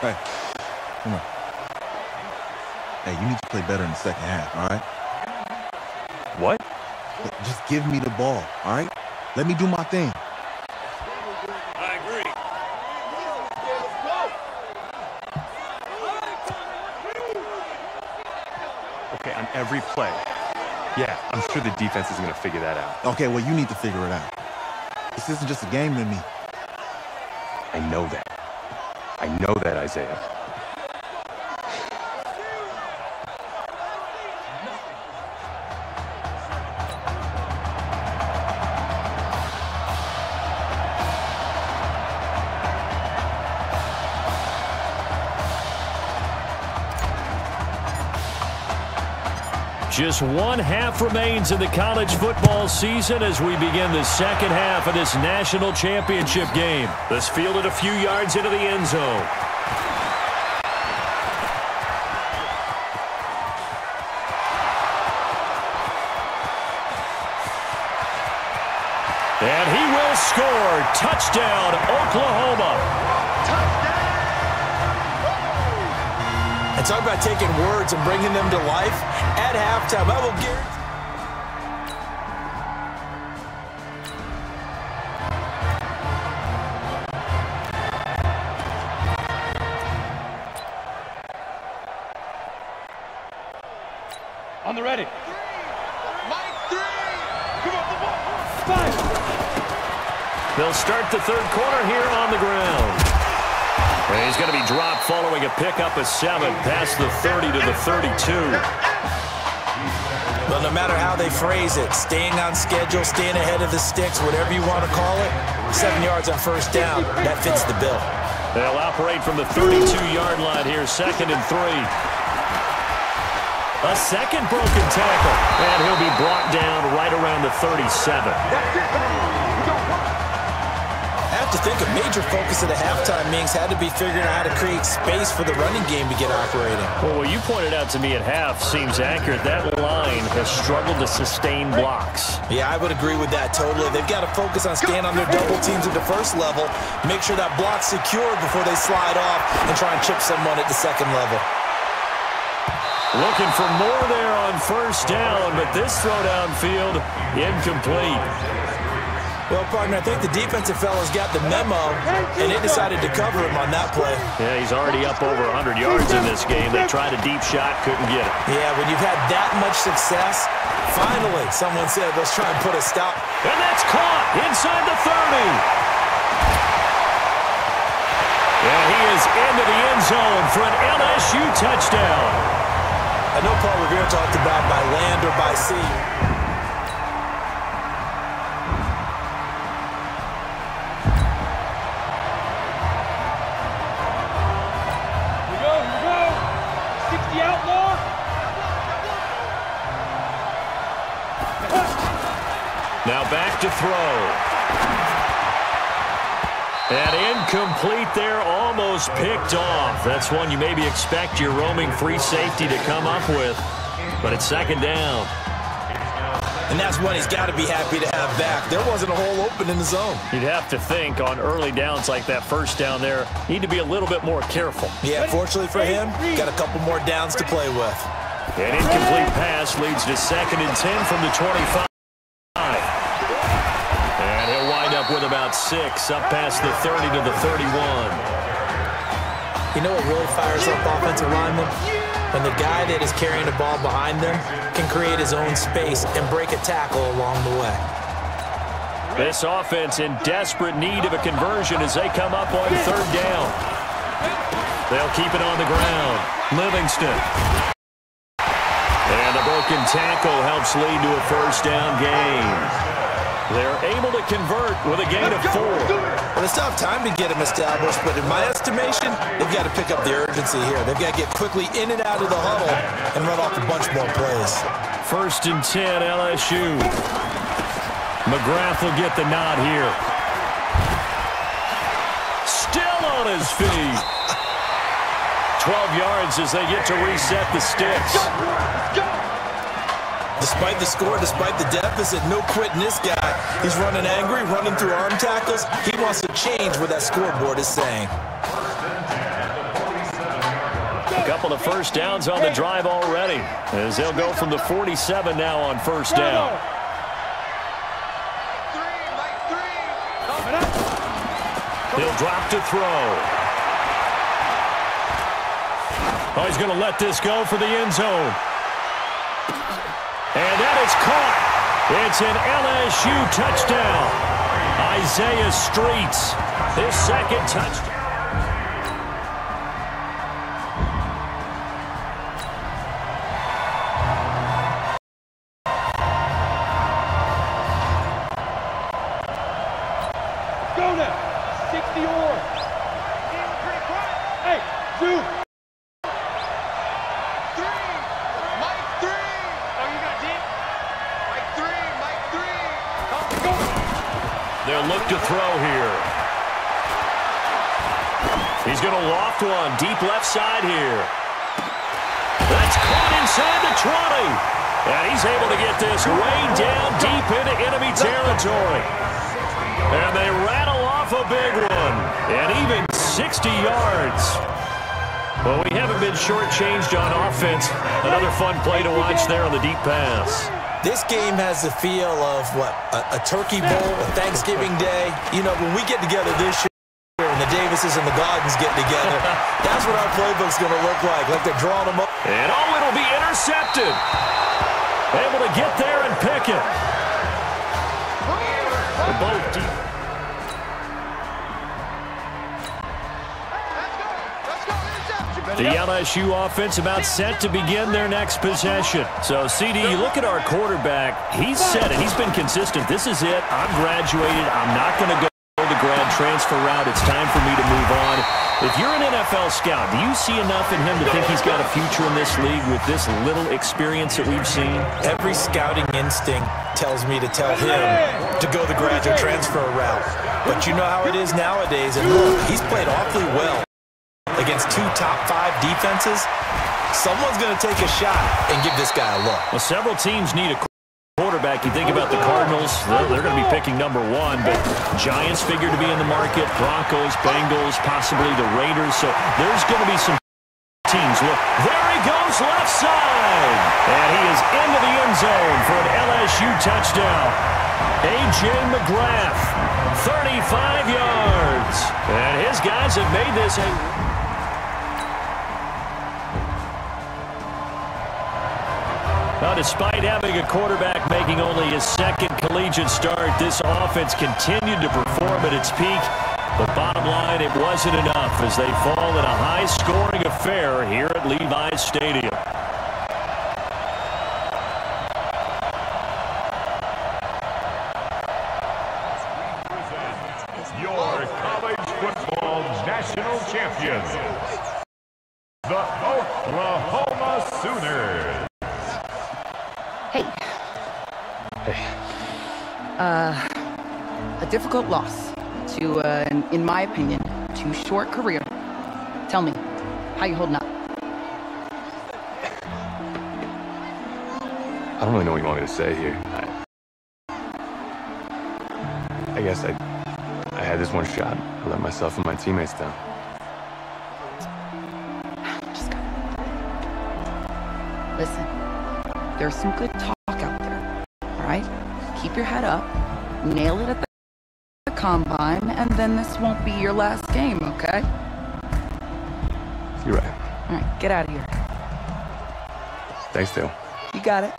Hey, come on. Hey, you need to play better in the second half, all right? What? Just give me the ball, all right? Let me do my thing. I agree. Okay, on every play. Yeah, I'm sure the defense is going to figure that out. Okay, well, you need to figure it out. This isn't just a game to me. I know that. I know that, Isaiah. Just one half remains in the college football season as we begin the second half of this national championship game. This fielded a few yards into the end zone. And he will score. Touchdown, Oklahoma. And talk about taking words and bringing them to life at halftime. I will guarantee. On the ready. Five. They'll start the third quarter here on the ground. And he's going to be dropped following a pickup of 7, past the 30 to the 32. Well, no matter how they phrase it, staying on schedule, staying ahead of the sticks, whatever you want to call it, 7 yards on first down, that fits the bill. They'll operate from the 32-yard line here, 2nd and 3. A second broken tackle, and he'll be brought down right around the 37. To think a major focus at the halftime means had to be figuring out how to create space for the running game to get operating. Well, what you pointed out to me at half seems accurate. That line has struggled to sustain blocks. Yeah, I would agree with that totally. They've got to focus on staying on their double teams at the first level, make sure that block's secured before they slide off and try and chip someone at the second level. Looking for more there on first down, but this throw downfield incomplete. Well, partner, I think the defensive fella's got the memo, and they decided to cover him on that play. Yeah, he's already up over 100 yards in this game. They tried a deep shot, couldn't get it. Yeah, when you've had that much success, finally someone said, let's try and put a stop. And that's caught inside the 30. Yeah, he is into the end zone for an LSU touchdown. I know Paul Revere talked about by land or by sea. Now back to throw. And incomplete there, almost picked off. That's one you maybe expect your roaming free safety to come up with, but it's second down. And that's what he's got to be happy to have back. There wasn't a hole open in the zone. You'd have to think on early downs like that first down there, need to be a little bit more careful. Yeah, fortunately for him, got a couple more downs to play with. An incomplete pass leads to 2nd and 10 from the 25. With about 6, up past the 30 to the 31. You know what really fires up offensive linemen? When the guy that is carrying the ball behind them can create his own space and break a tackle along the way. This offense in desperate need of a conversion as they come up on third down. They'll keep it on the ground. Livingston. And the broken tackle helps lead to a first down gain. They're able to convert with a gain of 4. Well, it's not time to get them established, but in my estimation, they've got to pick up the urgency here. They've got to get quickly in and out of the huddle and run off a bunch more plays. 1st and 10, LSU. McGrath will get the nod here. Still on his feet. 12 yards as they get to reset the sticks. Despite the score, despite the deficit, no quitting this guy. He's running angry, running through arm tackles. He wants to change what that scoreboard is saying. A couple of first downs on the drive already as they'll go from the 47 now on first down. He'll drop to throw. Oh, he's going to let this go for the end zone. And that is caught. It's an LSU touchdown. Isaiah Street, his second touchdown. Side here. That's caught inside the 20. And he's able to get this way down deep into enemy territory. And they rattle off a big one. And even 60 yards. Well, we haven't been shortchanged on offense. Another fun play to watch there on the deep pass. This game has the feel of, what, a turkey bowl, a Thanksgiving day. You know, when we get together this year, the Davises and the Gaudins get together. That's what our playbook's going to look like they're drawing them up. And oh, it'll be intercepted. Able to get there and pick it. Both deep. The LSU offense about set to begin their next possession. So, CD, you look at our quarterback. He's said it. He's been consistent. This is it. I'm graduated. I'm not going to go the grad transfer route. It's time for me to move on. If you're an NFL scout, do you see enough in him to think he's got a future in this league with this little experience that we've seen? Every scouting instinct tells me to tell him to go the graduate transfer route. But you know how it is nowadays, and look, he's played awfully well against two top-5 defenses. Someone's going to take a shot and give this guy a look. Well, several teams need a quarterback. You think about the Cardinals, they're going to be picking #1, but Giants figure to be in the market, Broncos, Bengals, possibly the Raiders, so there's going to be some teams. Look, there he goes left side, and he is into the end zone for an LSU touchdown. A.J. McGrath, 35 yards, and his guys have made this a... Now, despite having a quarterback making only his second collegiate start, this offense continued to perform at its peak. But bottom line, it wasn't enough as they fall in a high-scoring affair here at Levi's Stadium. Your college football national champions, the Oklahoma Sooners. A difficult loss to, in my opinion, to short career. Tell me, how you holding up? I don't really know what you want me to say here. I guess I had this one shot. I let myself and my teammates down. Just go. Listen, there's some good talk out there, all right? Keep your head up, nail it at the combine, and then this won't be your last game, okay? You're right. All right, get out of here. Thanks, Dale. You got it.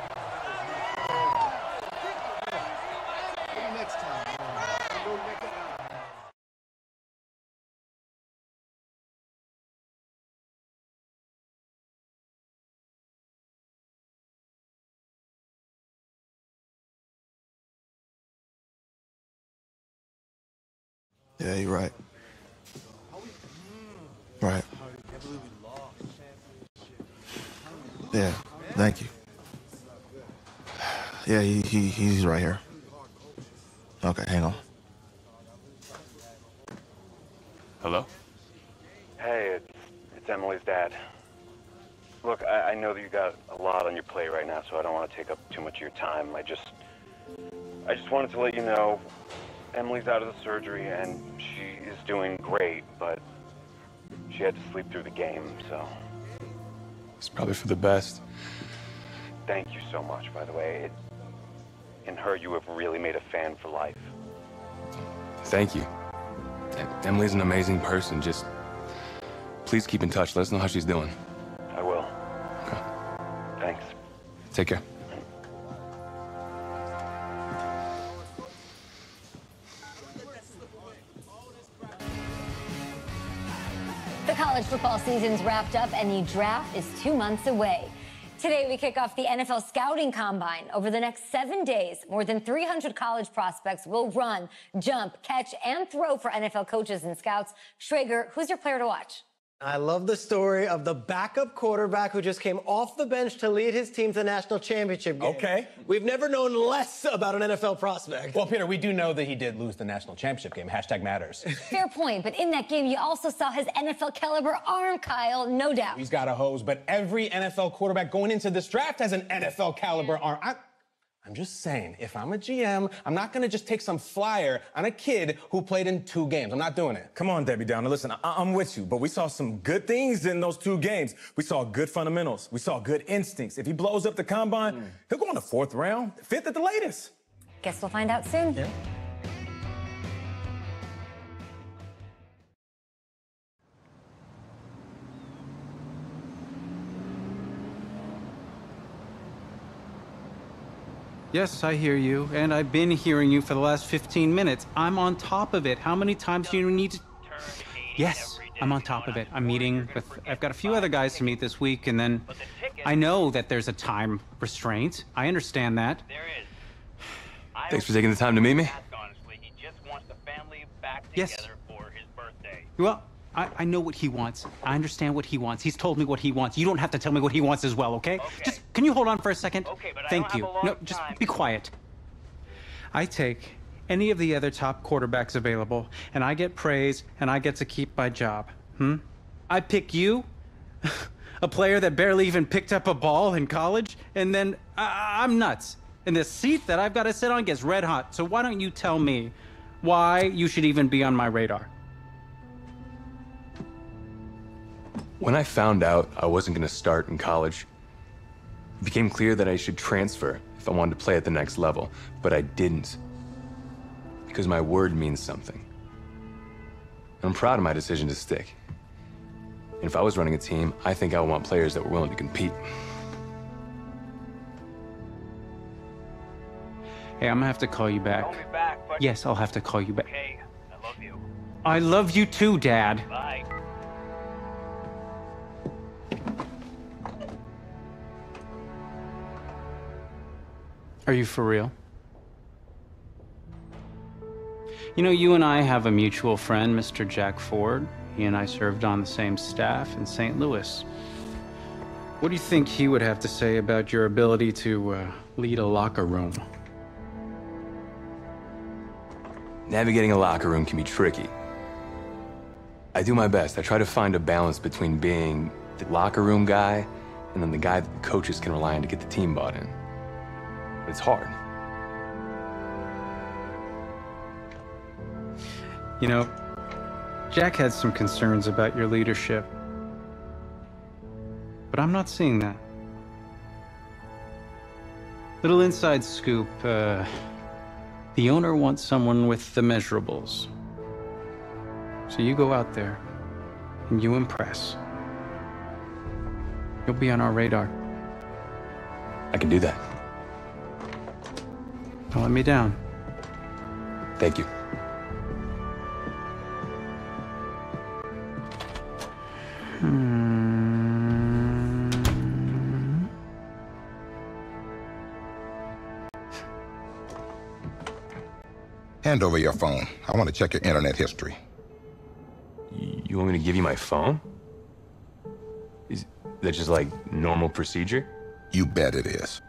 Yeah, you're right. Right. Yeah, thank you. Yeah, he's right here. Okay, hang on. Hello? Hey, it's It's Emily's dad. Look, I know that you got a lot on your plate right now, so I don't want to take up too much of your time. I just wanted to let you know Emily's out of the surgery and she is doing great, but she had to sleep through the game, so. It's probably for the best. Thank you so much, by the way. In her, you have really made a fan for life. Thank you. Emily's an amazing person. Just please keep in touch. Let us know how she's doing. I will. Okay. Thanks. Take care. The college football season's wrapped up and the draft is 2 months away. Today, we kick off the NFL Scouting Combine. Over the next 7 days, more than 300 college prospects will run, jump, catch, and throw for NFL coaches and scouts. Schrager, who's your player to watch? I love the story of the backup quarterback who just came off the bench to lead his team to the national championship game. Okay. We've never known less about an NFL prospect. Well, Peter, we do know that he did lose the national championship game. Hashtag matters. Fair point. But in that game, you also saw his NFL caliber arm, Kyle, no doubt. He's got a hose. But every NFL quarterback going into this draft has an NFL caliber arm. I'm just saying, if I'm a GM, I'm not going to just take some flyer on a kid who played in 2 games. I'm not doing it. Come on, Debbie Downer. Listen, I'm with you, but we saw some good things in those 2 games. We saw good fundamentals. We saw good instincts. If he blows up the combine, he'll go in the 4th round, 5th at the latest. Guess we'll find out soon. Yeah. Yes, I hear you, and I've been hearing you for the last 15 minutes. I'm on top of it. How many times do you need to... Yes, I'm on top of it. I'm meeting with... I've got a few other guys to meet this week, and then I know that there's a time restraint. I understand that. Thanks for taking the time to meet me. Yes. Well, I know what he wants. I understand what he wants. He's told me what he wants. You don't have to tell me what he wants as well, okay? Just, can you hold on for a second? Okay, but thank you. No, just be quiet. I take any of the other top quarterbacks available, and I get praise, and I get to keep my job. I pick you, a player that barely even picked up a ball in college, and then I'm nuts. And the seat that I've got to sit on gets red hot. So why don't you tell me why you should even be on my radar? When I found out I wasn't going to start in college, it became clear that I should transfer if I wanted to play at the next level, but I didn't, because my word means something. And I'm proud of my decision to stick. And if I was running a team, I think I would want players that were willing to compete. Hey, I'm going to have to call you back. Call me back, yes, I'll have to call you back. Okay, I love you. I love you too, Dad. Bye. Are you for real? You know, you and I have a mutual friend, Mr. Jack Ford. He and I served on the same staff in St. Louis. What do you think he would have to say about your ability to lead a locker room? Navigating a locker room can be tricky. I do my best. I try to find a balance between being the locker room guy and then the guy that the coaches can rely on to get the team bought in. It's hard. You know, Jack had some concerns about your leadership, but I'm not seeing that. Little inside scoop, the owner wants someone with the measurables. So you go out there and you impress. You'll be on our radar. I can do that. Don't let me down. Thank you. Hand over your phone. I want to check your internet history. You want me to give you my phone? Is that just like normal procedure? You bet it is.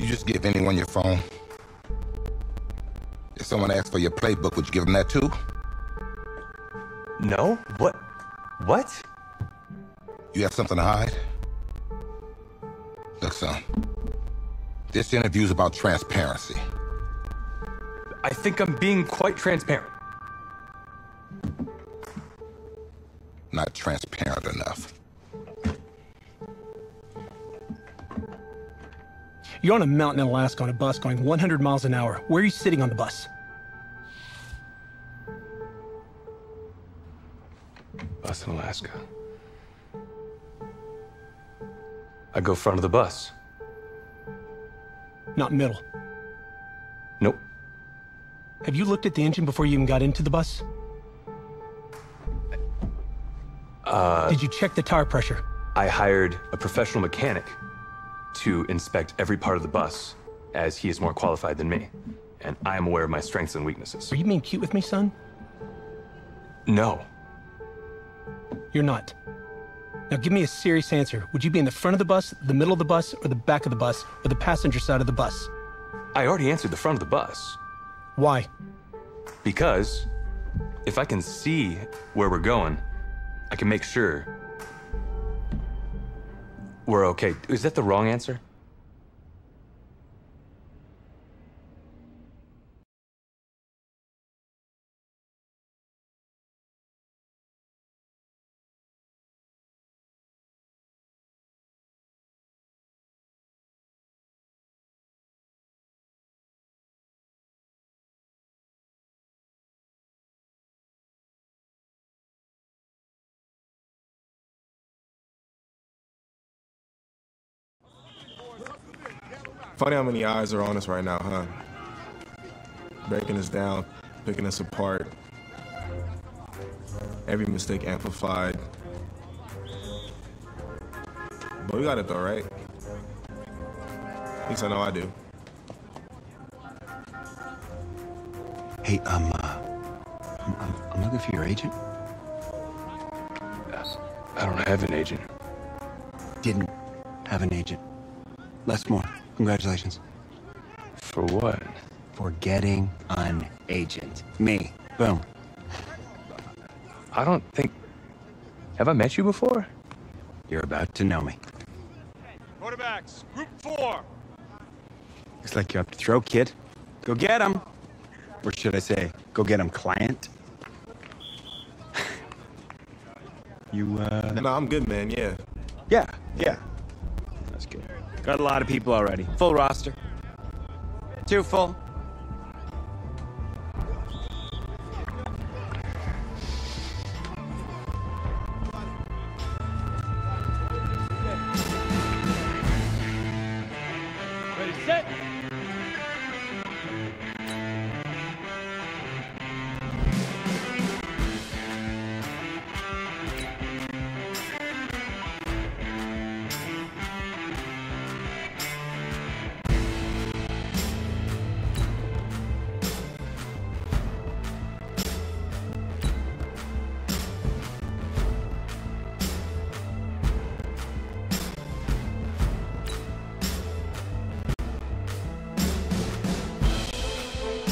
You just give anyone your phone? If someone asked for your playbook, would you give them that too? No. What? You have something to hide? Look, son. This interview's about transparency. I think I'm being quite transparent. Not transparent enough. You're on a mountain in Alaska on a bus going 100 miles an hour. Where are you sitting on the bus? Bus in Alaska. I go front of the bus. Not middle. Nope. Have you looked at the engine before you even got into the bus? Did you check the tire pressure? I hired a professional mechanic to inspect every part of the bus, as he is more qualified than me, and I am aware of my strengths and weaknesses. Are you being cute with me, son? No. You're not. Now give me a serious answer. Would you be in the front of the bus, the middle of the bus, or the back of the bus, or the passenger side of the bus? I already answered the front of the bus. Why? Because if I can see where we're going, I can make sure we're okay. Is that the wrong answer? Funny how many eyes are on us right now, huh? Breaking us down, picking us apart. Every mistake amplified. But we got it though, right? At least I know I do. Hey, I'm looking for your agent. I don't have an agent. Didn't have an agent. Less more. Congratulations. For what? For getting an agent. Me. Boom. I don't think... Have I met you before? You're about to know me. Quarterbacks, group 4. Looks like you're up to throw, kid. Go get him. Or should I say, go get him, client? No, I'm good, man, yeah. Yeah. That's good. Got a lot of people already. Full roster. Too full. Ready, set.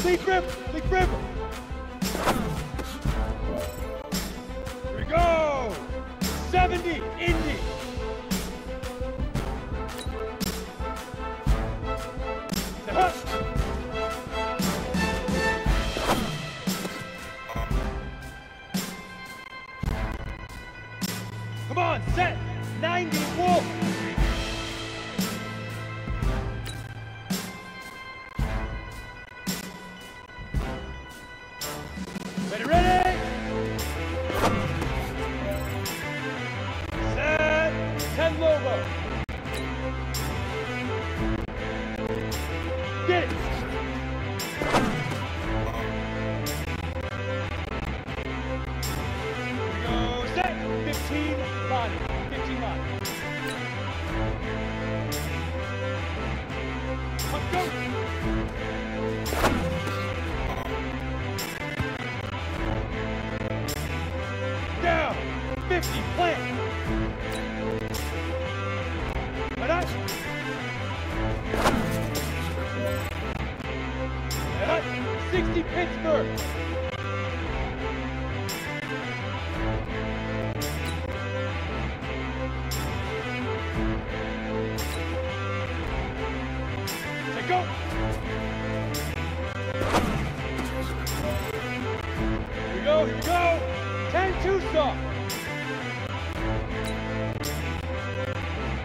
Big grip! Here we go! 70, Indy! Up. Come on, set! 90, Wolf! 60 Pittsburgh. Set, go. Here we go, here we go. 10-2 stop.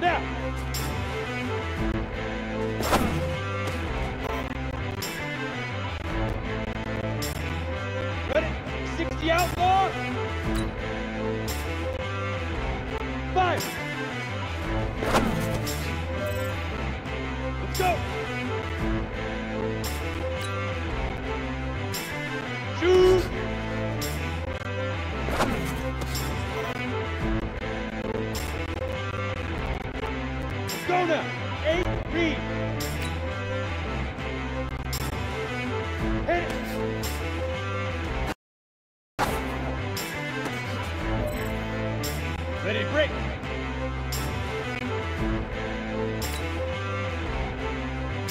Now. Outlaw. 5. Let's go. Shoot. Let's go now. 8 read. Hit it. Ready, break.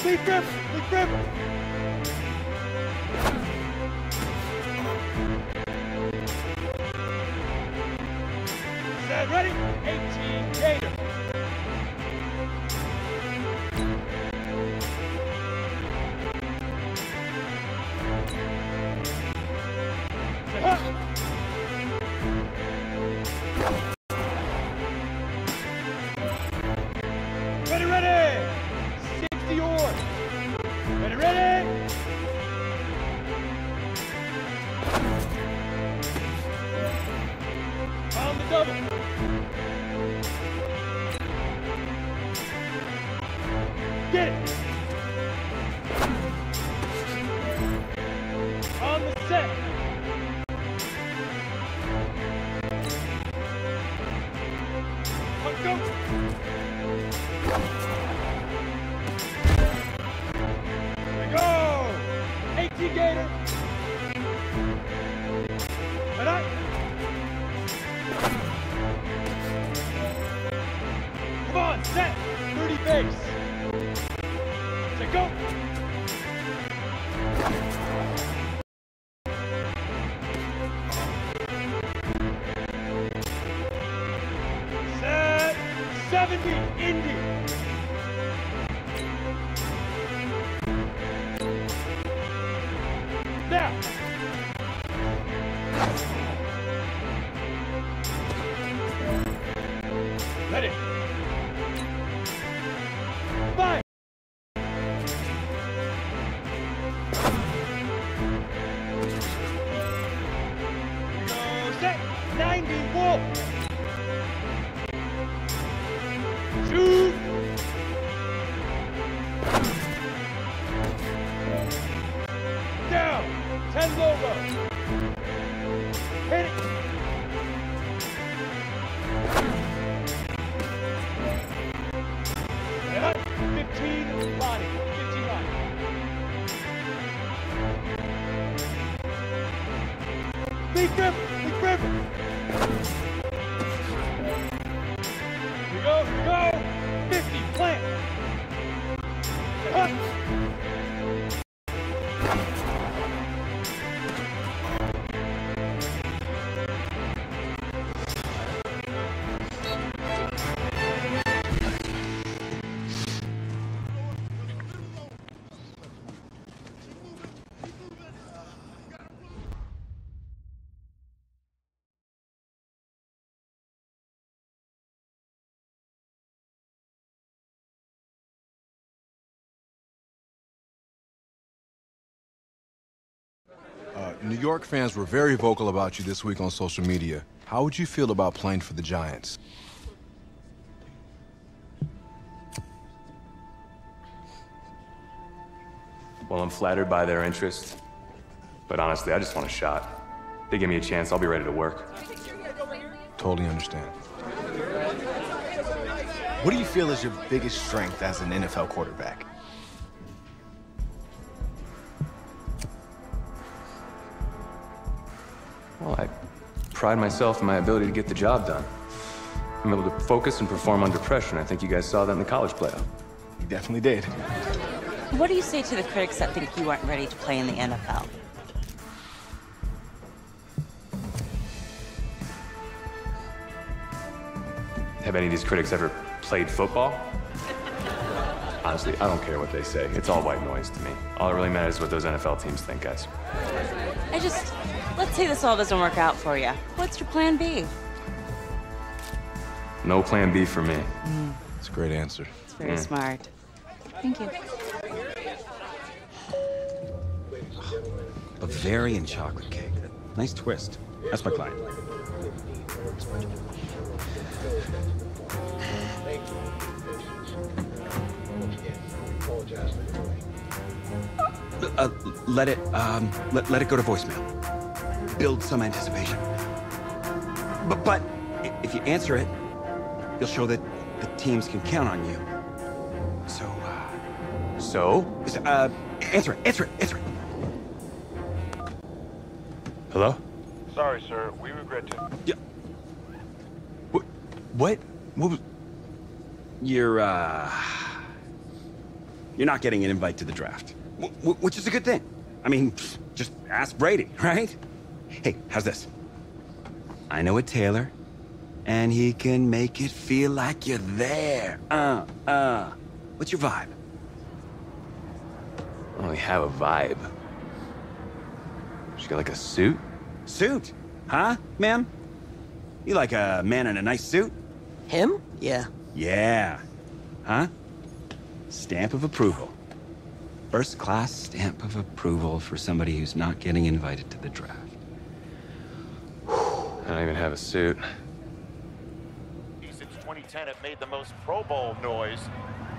Leap grip, leap grip. Set, ready. 18, Gator. Set, huh. New York fans were very vocal about you this week on social media. How would you feel about playing for the Giants? Well, I'm flattered by their interest, but honestly, I just want a shot. If they give me a chance, I'll be ready to work. Totally understand. What do you feel is your biggest strength as an NFL quarterback? Well, I pride myself in my ability to get the job done. I'm able to focus and perform under pressure, and I think you guys saw that in the college playoff. You definitely did. What do you say to the critics that think you aren't ready to play in the NFL? Have any of these critics ever played football? Honestly, I don't care what they say. It's all white noise to me. All that really matters is what those NFL teams think, guys. Let's say this all doesn't work out for you. What's your plan B? No plan B for me. That's a great answer. It's very smart. Thank you. Bavarian chocolate cake. Nice twist. That's my client. Let it go to voicemail. Build some anticipation. But if you answer it, you'll show that the teams can count on you. So answer it. Hello? Sorry, sir. We regret to... Yeah. What was... You're not getting an invite to the draft. Which is a good thing. I mean, just ask Brady, right? Hey, how's this? I know a Taylor, and he can make it feel like you're there. What's your vibe? I don't really have a vibe. She got like a suit? Suit? Huh, ma'am? You like a man in a nice suit? Him? Yeah. Yeah. Huh? Stamp of approval. First class stamp of approval for somebody who's not getting invited to the draft. I don't even have a suit. Since 2010, it made the most Pro Bowl noise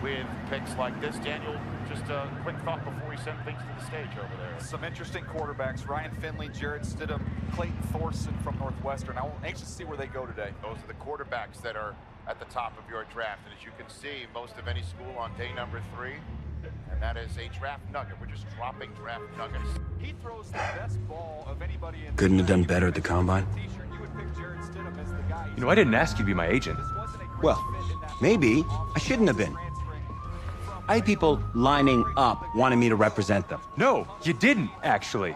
with picks like this. Daniel, just a quick thought before we send things to the stage over there. Some interesting quarterbacks: Ryan Finley, Jared Stidham, Clayton Thorson from Northwestern. I'm anxious to see where they go today. Those are the quarterbacks that are at the top of your draft. And as you can see, most of any school on day number 3, and that is a draft nugget. We're just dropping draft nuggets. He throws the best ball of anybody in the Couldn't have done better at the combine. You know, I didn't ask you to be my agent. Well, maybe I shouldn't have been. I had people lining up wanting me to represent them. No, you didn't, actually.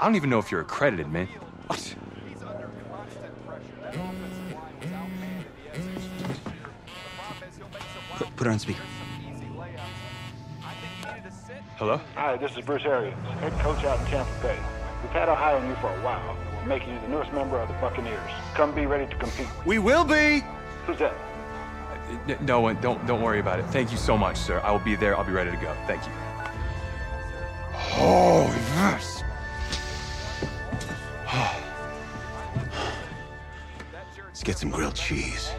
I don't even know if you're accredited, man. Put her on speaker. Hello? Hi, this is Bruce Arians, head coach out in Tampa Bay. We've had our eye on you for a while. We're making you the newest member of the Buccaneers. Come be ready to compete. We will be! Who's that? No one, don't worry about it. Thank you so much, sir. I will be there. I'll be ready to go. Thank you. Oh, yes! Let's get some grilled cheese.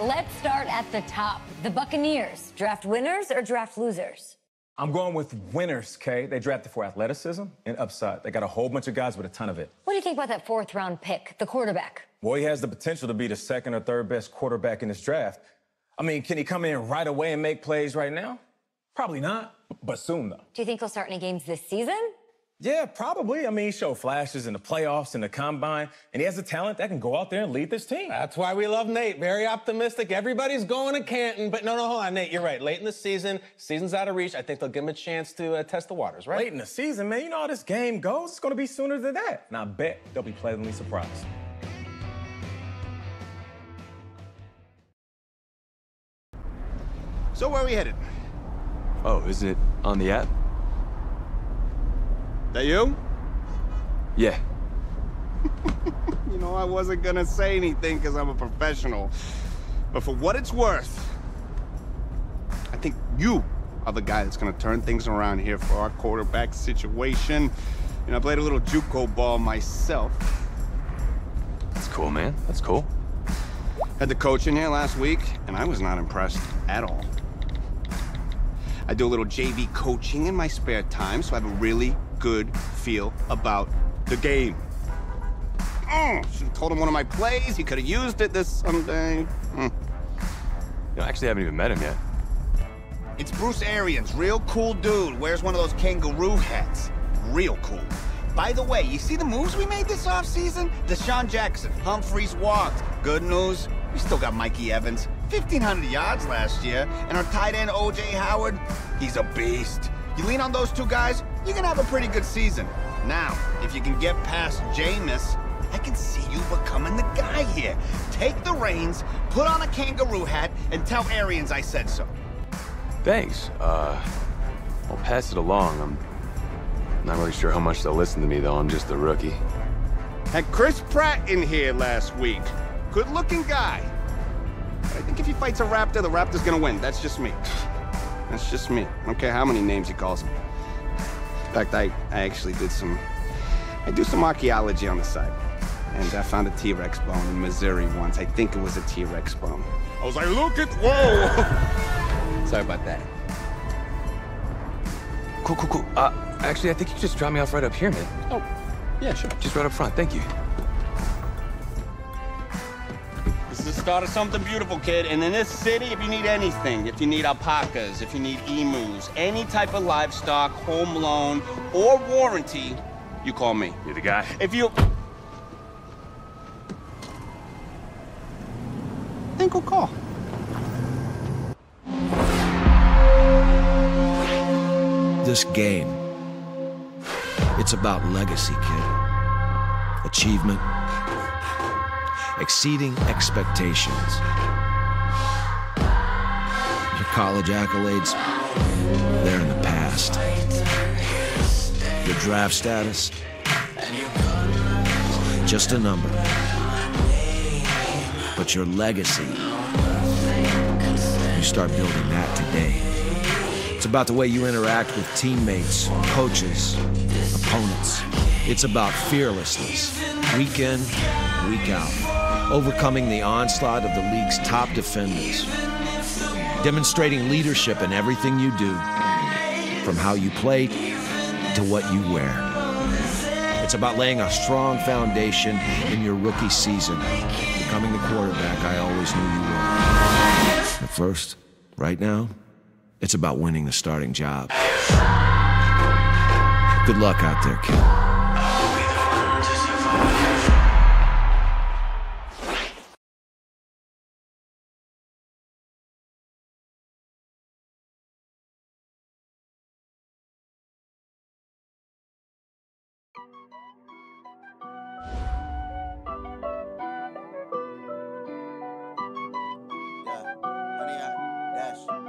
Let's start at the top. The Buccaneers, draft winners or draft losers? I'm going with winners, Kay. They drafted for athleticism and upside. They got a whole bunch of guys with a ton of it. What do you think about that 4th round pick, the quarterback? Well, he has the potential to be the 2nd or 3rd best quarterback in this draft. I mean, can he come in right away and make plays right now? Probably not, but soon, though. Do you think he'll start any games this season? Yeah, probably. I mean, he showed flashes in the playoffs and the combine, and he has the talent that can go out there and lead this team. That's why we love Nate. Very optimistic. Everybody's going to Canton, but no, hold on, Nate. You're right. Late in the season, season's out of reach. I think they'll give him a chance to test the waters, right? Late in the season, man. You know how this game goes. It's going to be sooner than that. And I bet they'll be pleasantly surprised. So where are we headed? Oh, isn't it on the app? That you? Yeah. You know, I wasn't gonna say anything because I'm a professional. But for what it's worth, I think you are the guy that's gonna turn things around here for our quarterback situation. And I played a little JUCO ball myself. That's cool, man. That's cool. Had the coach in here last week, and I was not impressed at all. I do a little JV coaching in my spare time, so I have a really good feel about the game. Should have told him one of my plays. He could have used it this someday. You know, I actually haven't even met him yet. It's Bruce Arians, real cool dude. Wears one of those kangaroo hats. Real cool. By the way, you see the moves we made this offseason? Deshaun Jackson, Humphreys walked. Good news, We still got Mikey Evans, 1,500 yards last year, and our tight end O.J. Howard, he's a beast. You lean on those two guys, you're gonna have a pretty good season. Now, if you can get past Jameis, I can see you becoming the guy here. Take the reins, put on a kangaroo hat, and tell Arians I said so. Thanks. I'll pass it along. I'm not really sure how much they'll listen to me, though. I'm just a rookie. Had Chris Pratt in here last week. Good-looking guy. But I think if he fights a raptor, the raptor's gonna win. That's just me. That's just me. I don't care how many names he calls me. In fact, I actually did some... I do some archaeology on the site. And I found a T-Rex bone in Missouri once. I think it was a T-Rex bone. I was like, look at... Whoa! Sorry about that. Cool. Actually, I think you just dropped me off right up here, man. Oh, yeah, sure. Just right up front. Thank you. This is the start of something beautiful, kid. And in this city, if you need anything, if you need alpacas, if you need emus, any type of livestock, home loan, or warranty, you call me. You're the guy? If you... I think we'll call. This game, it's about legacy, kid. Achievement, exceeding expectations, your college accolades, they're in the past. Your draft status, just a number. But your legacy, you start building that today. It's about the way you interact with teammates, coaches, opponents. It's about fearlessness, week in, week out. Overcoming the onslaught of the league's top defenders. Demonstrating leadership in everything you do, from how you play to what you wear. It's about laying a strong foundation in your rookie season. Becoming the quarterback I always knew you were. But first, right now, it's about winning the starting job. Good luck out there, kid. I'll be the one to survive.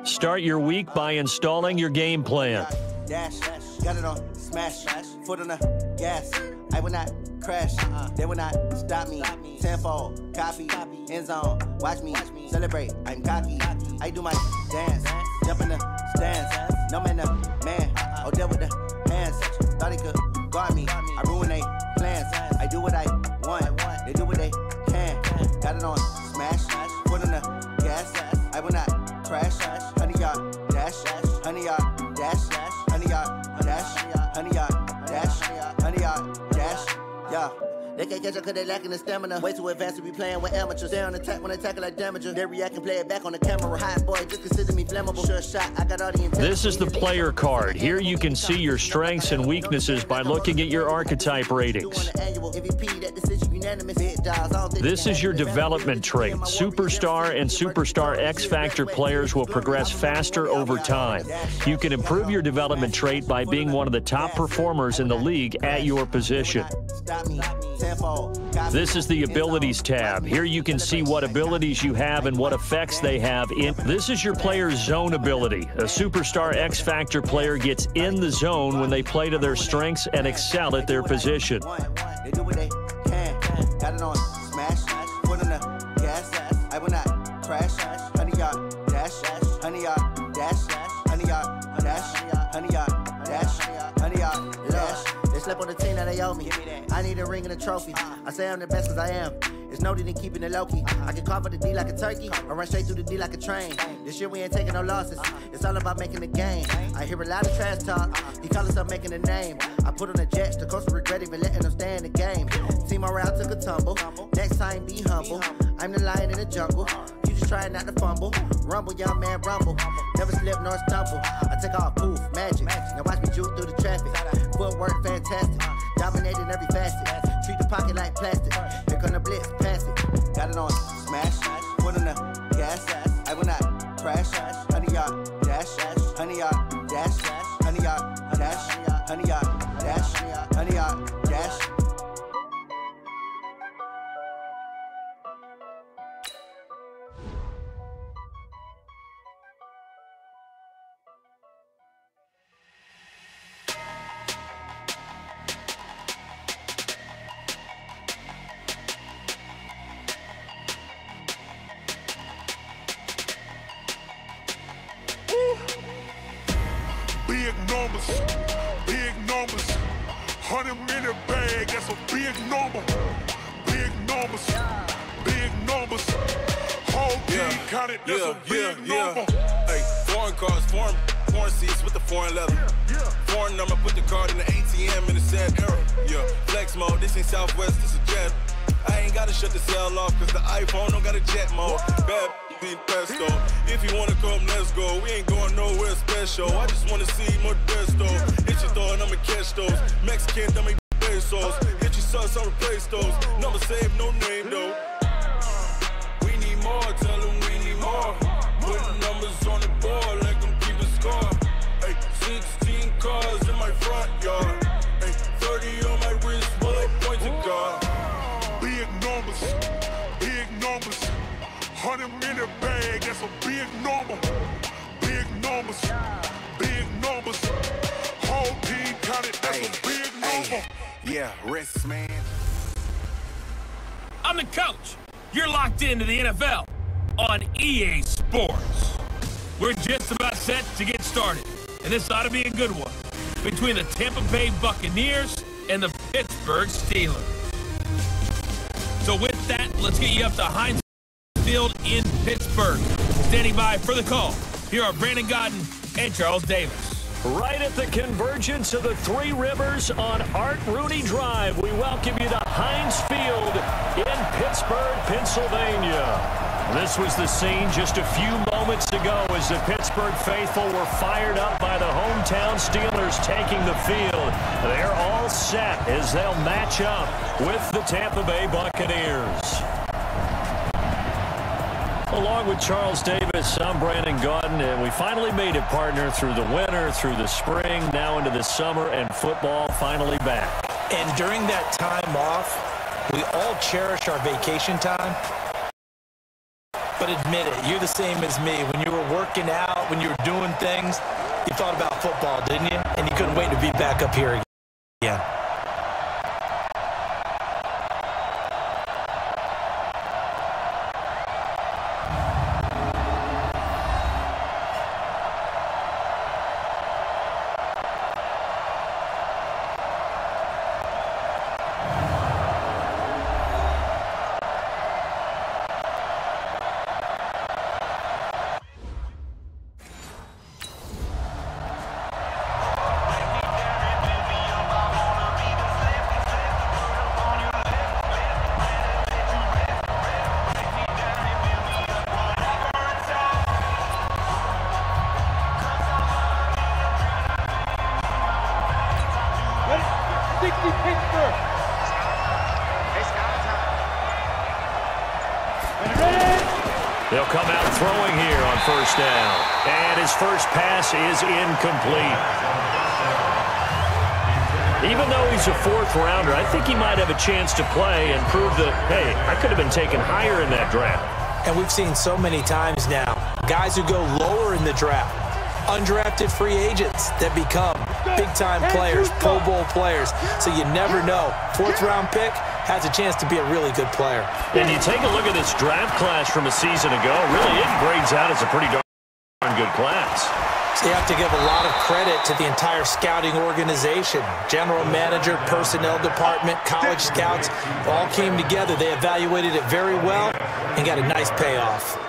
Start your week by installing your game plan. Dash, got it on smash, foot on the gas. I will not crash, they will not stop me. Tenfold, copy, end zone, watch me, celebrate, I'm cocky. I do my dance, jump in the stands, no man up, man. I'll deal with the hands, thought he could guard me. I ruin they plans, I do what I want, they do what they can. Got it on smash, foot on the gas, I will not crash, honey yard dash, honey yard dash, honey yard dash, honey yard dash, honey yard dash, yeah. They can't catch up cause they lacking the stamina. Way too advanced to be playing with amateurs. They're on attack when I tackle like damager. They react and play it back on the camera. Hot boy, just consider me flammable. Sure shot, I got all the intent. This is the player card. Here you can see your strengths and weaknesses by looking at your archetype ratings. This is your development trait. Superstar and Superstar X Factor players will progress faster over time. You can improve your development trait by being one of the top performers in the league at your position. This is the Abilities tab. Here you can see what abilities you have and what effects they have. This is your player's zone ability. A Superstar X Factor player gets in the zone when they play to their strengths and excel at their position. Slip on the team that they owe me. I need a ring and a trophy. I say I'm the best as I am. There's no need in keeping it low-key. I can cover the D like a turkey. I run straight through the D like a train. This year we ain't taking no losses. It's all about making the game. I hear a lot of trash talk. He call us up making a name. I put on the Jets. The coach will regret even letting them stay in the game. Team morale took a tumble. Next time be humble. I'm the lion in the jungle. You just trying not to fumble. Rumble, young man, rumble. Never slip nor stumble. I take off poof, magic. Now watch me juke through the traffic. Footwork fantastic, dominating every facet. Treat the pocket like plastic. They're gonna blitz, pass it. Got it on smash. foot on the gas, I will not crash, honey, y'all, dash, honey, y'all, dash, honey, y'all, dash, honey, y'all, dash, honey, y'all, dash. Big numbers, 100 million bag. That's a big number. Big numbers, big numbers. Whole team count it. That's a big number. Hey, foreign cars, foreign seats with the foreign leather. Foreign number, put the card in the ATM in the sad era. Yeah, flex mode. This ain't Southwest, this is Jet. I ain't gotta shut the cell off because the iPhone don't got a jet mode. Bad. Pesto. If you wanna come, let's go. We ain't going nowhere special. I just wanna see more pesto. Hit your throw and I'ma catch those. Mexican, I'ma pesos. Hit your sauce, I'ma replace those. Number save, no name though. We need more, tell them we need more. Put numbers on the board, let them keep a score. Ay, 16 cars in my front yard. Ay, 30 on my wrist, bullet points and guard. Big numbers, big numbers. 100 million bag, that's a big number. Big numbers, big numbers. Whole team counted, that's a big number. Yeah, wrists, man. I'm the coach. You're locked into the NFL on EA Sports. We're just about set to get started, and this ought to be a good one between the Tampa Bay Buccaneers and the Pittsburgh Steelers. So with that, let's get you up to Heinz Field in Pittsburgh. Standing by for the call, here are Brandon Gaudin and Charles Davis. Right at the convergence of the three rivers on Art Rooney Drive, we welcome you to Heinz Field in Pittsburgh, Pennsylvania. This was the scene just a few moments ago as the Pittsburgh faithful were fired up by the hometown Steelers taking the field. They're all set as they'll match up with the Tampa Bay Buccaneers. Along with Charles Davis, I'm Brandon Gaudin, and we finally made it, partner, through the winter, through the spring, now into the summer, and football finally back. And during that time off, we all cherish our vacation time. But admit it, you're the same as me. When you were working out, when you were doing things, you thought about football, didn't you? And you couldn't wait to be back up here again. They'll come out throwing here on first down. And his first pass is incomplete. Even though he's a fourth rounder, I think he might have a chance to play and prove that, hey, I could have been taken higher in that draft. And we've seen so many times now, guys who go lower in the draft, undrafted free agents that become big-time players, Pro Bowl players. So you never know. Fourth-round pick has a chance to be a really good player. And you take a look at this draft class from a season ago, really it grades out as a pretty darn good class. So you have to give a lot of credit to the entire scouting organization. General manager, personnel department, college scouts, all came together. They evaluated it very well and got a nice payoff.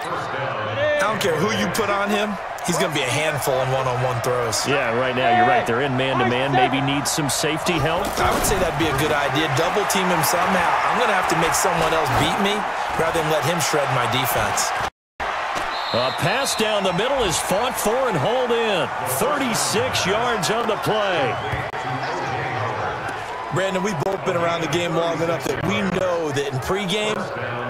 I don't care who you put on him. He's going to be a handful in one-on-one throws. Yeah, right now, you're right. They're in man-to-man, maybe needs some safety help. I would say that'd be a good idea. Double-team him somehow. I'm going to have to make someone else beat me rather than let him shred my defense. A pass down the middle is fought for and hauled in. 36 yards on the play. Brandon, we've both been around the game long enough that we know that in pregame,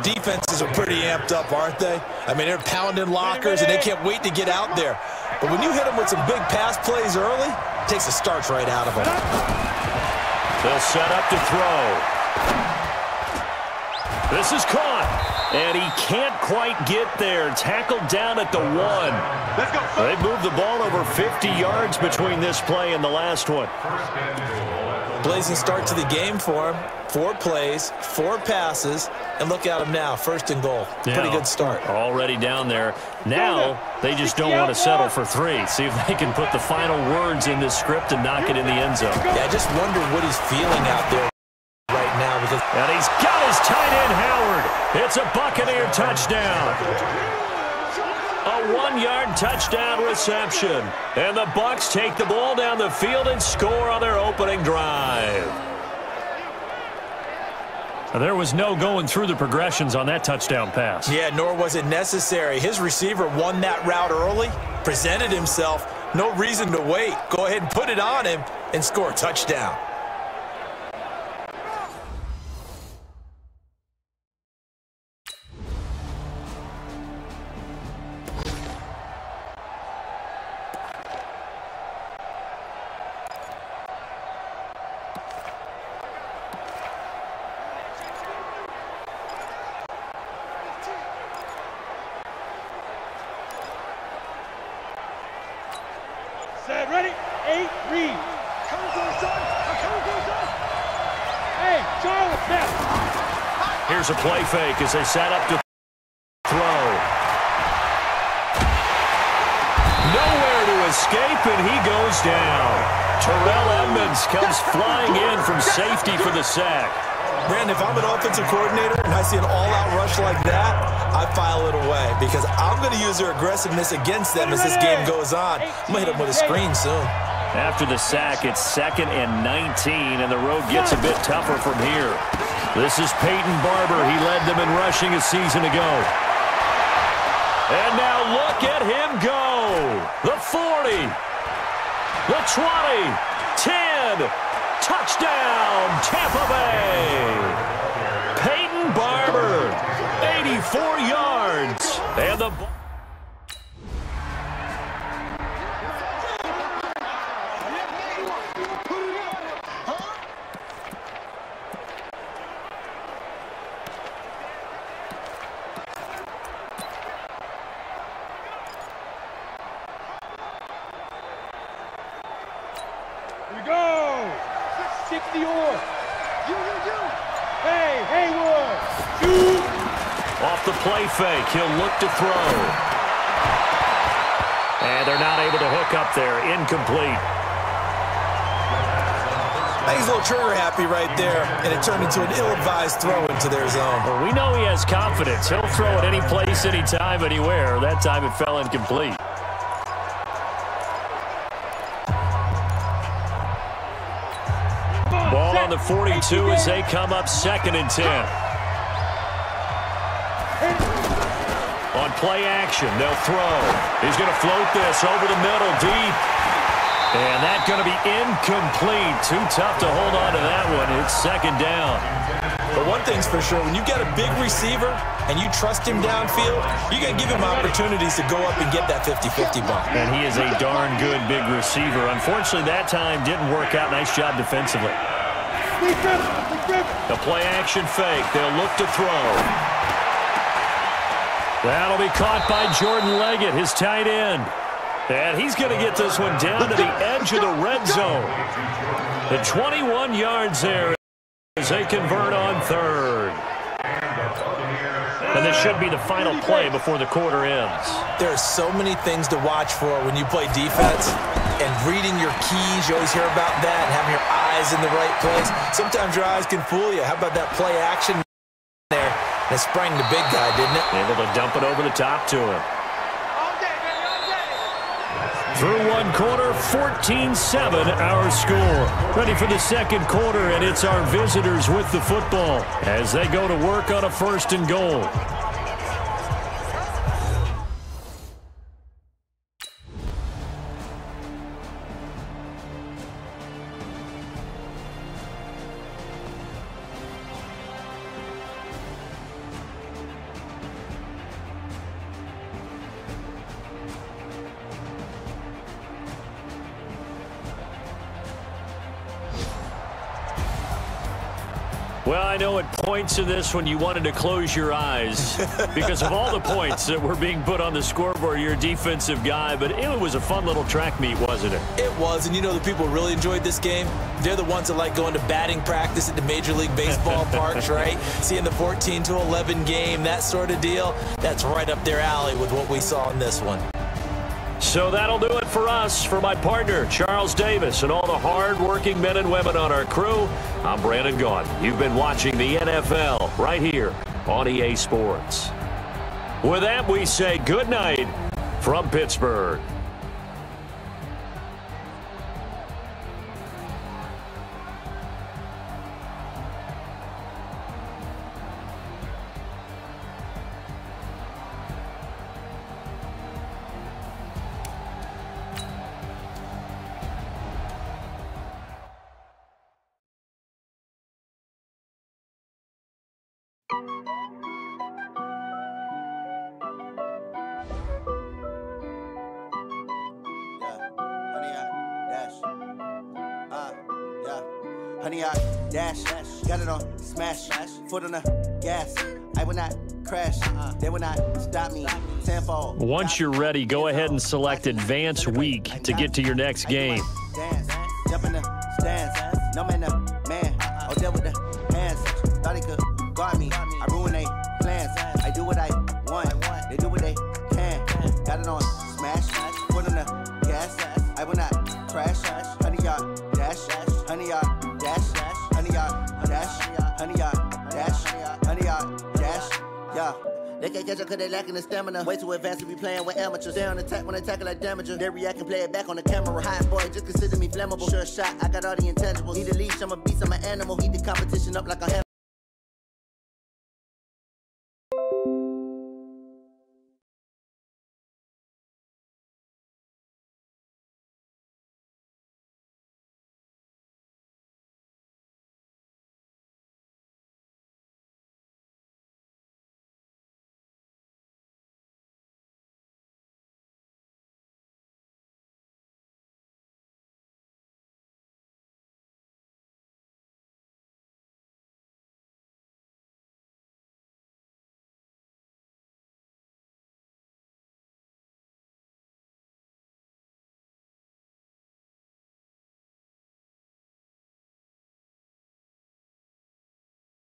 defenses are pretty amped up, aren't they? I mean, they're pounding lockers, and they can't wait to get out there. But when you hit them with some big pass plays early, it takes the starch right out of them. They'll set up to throw. This is caught, and he can't quite get there. Tackled down at the 1. Let's go. They've moved the ball over 50 yards between this play and the last one. Blazing start to the game for him. 4 plays, 4 passes, and look at him now, 1st and goal. Yeah, pretty good start. Already down there. Now they just don't want to settle for 3. See if they can put the final words in this script and knock it in the end zone. Yeah, I just wonder what he's feeling out there right now. Because and he's got his tight end, Howard. It's a Buccaneer touchdown. A 1-yard touchdown reception. And the Bucs take the ball down the field and score on their opening drive. There was no going through the progressions on that touchdown pass. Yeah, nor was it necessary. His receiver won that route early, presented himself, no reason to wait. Go ahead and put it on him and score a touchdown. A play fake as they set up to throw. Nowhere to escape, and he goes down. Terrell Edmonds comes flying in from safety for the sack. Brandon, if I'm an offensive coordinator and I see an all-out rush like that, I file it away because I'm going to use their aggressiveness against them as this game goes on. I'm going to hit them with a screen soon. After the sack, it's 2nd and 19, and the road gets a bit tougher from here. This is Peyton Barber. He led them in rushing a season ago. And now look at him go. The 40, the 20, 10, touchdown, Tampa Bay. Peyton Barber, 84 yards. And the play fake. He'll look to throw. And they're not able to hook up there. Incomplete. He's a little trigger happy right there, and it turned into an ill-advised throw into their zone. Well, we know he has confidence. He'll throw at any place, any time, anywhere. That time it fell incomplete. Ball on the 42 as they come up 2nd and 10. On play action, they'll throw. He's going to float this over the middle, deep. And that's going to be incomplete. Too tough to hold on to that one. It's 2nd down. But one thing's for sure, when you got a big receiver and you trust him downfield, you're going to give him opportunities to go up and get that 50-50 ball. And he is a darn good big receiver. Unfortunately, that time didn't work out. Nice job defensively. The play action fake. They'll look to throw. That'll be caught by Jordan Leggett, his tight end. And he's going to get this one down to the edge of the red zone. The 21 yards there as they convert on 3rd. And this should be the final play before the quarter ends. There are so many things to watch for when you play defense. And reading your keys, you always hear about that. Having your eyes in the right place. Sometimes your eyes can fool you. How about that play action? That sprang the big guy, didn't it? Able to dump it over the top to him. Through 1 quarter, 14-7 our score. Ready for the 2nd quarter, and it's our visitors with the football as they go to work on a 1st and goal. Well, I know at points in this one you wanted to close your eyes because of all the points that were being put on the scoreboard. You're a defensive guy, but it was a fun little track meet, wasn't it? It was, and you know the people really enjoyed this game. They're the ones that like going to batting practice at the Major League Baseball parks, right? Seeing the 14 to 11 game, that sort of deal. That's right up their alley with what we saw in this one. So that'll do it for us. For my partner, Charles Davis, and all the hard-working men and women on our crew, I'm Brandon Gaudin. You've been watching the NFL right here on EA Sports. With that, we say good night from Pittsburgh. Honey, I dash, got it on smash, foot on the gas. I will not crash, they will not stop me. Tempo. Once you're ready, go ahead and select Advance Week to get to your next game. Dance, jump in the stands, no man up, man. I'll deal with the hands, thought he could guard me. I ruin they plans, I do what I want, they do what they can. Got it on smash, foot on the gas. I will not crash, honey, y'all dash, honey, y'all. Yeah. They can't catch up cause they lacking the stamina. Way too advanced to be playing with amateurs. They on attack when they tackle like damager. They react and play it back on the camera. Hot boy, just consider me flammable. Sure shot, I got all the intangibles. Need a leash, I'm a beast, I'm an animal. Eat the competition up like a hammer.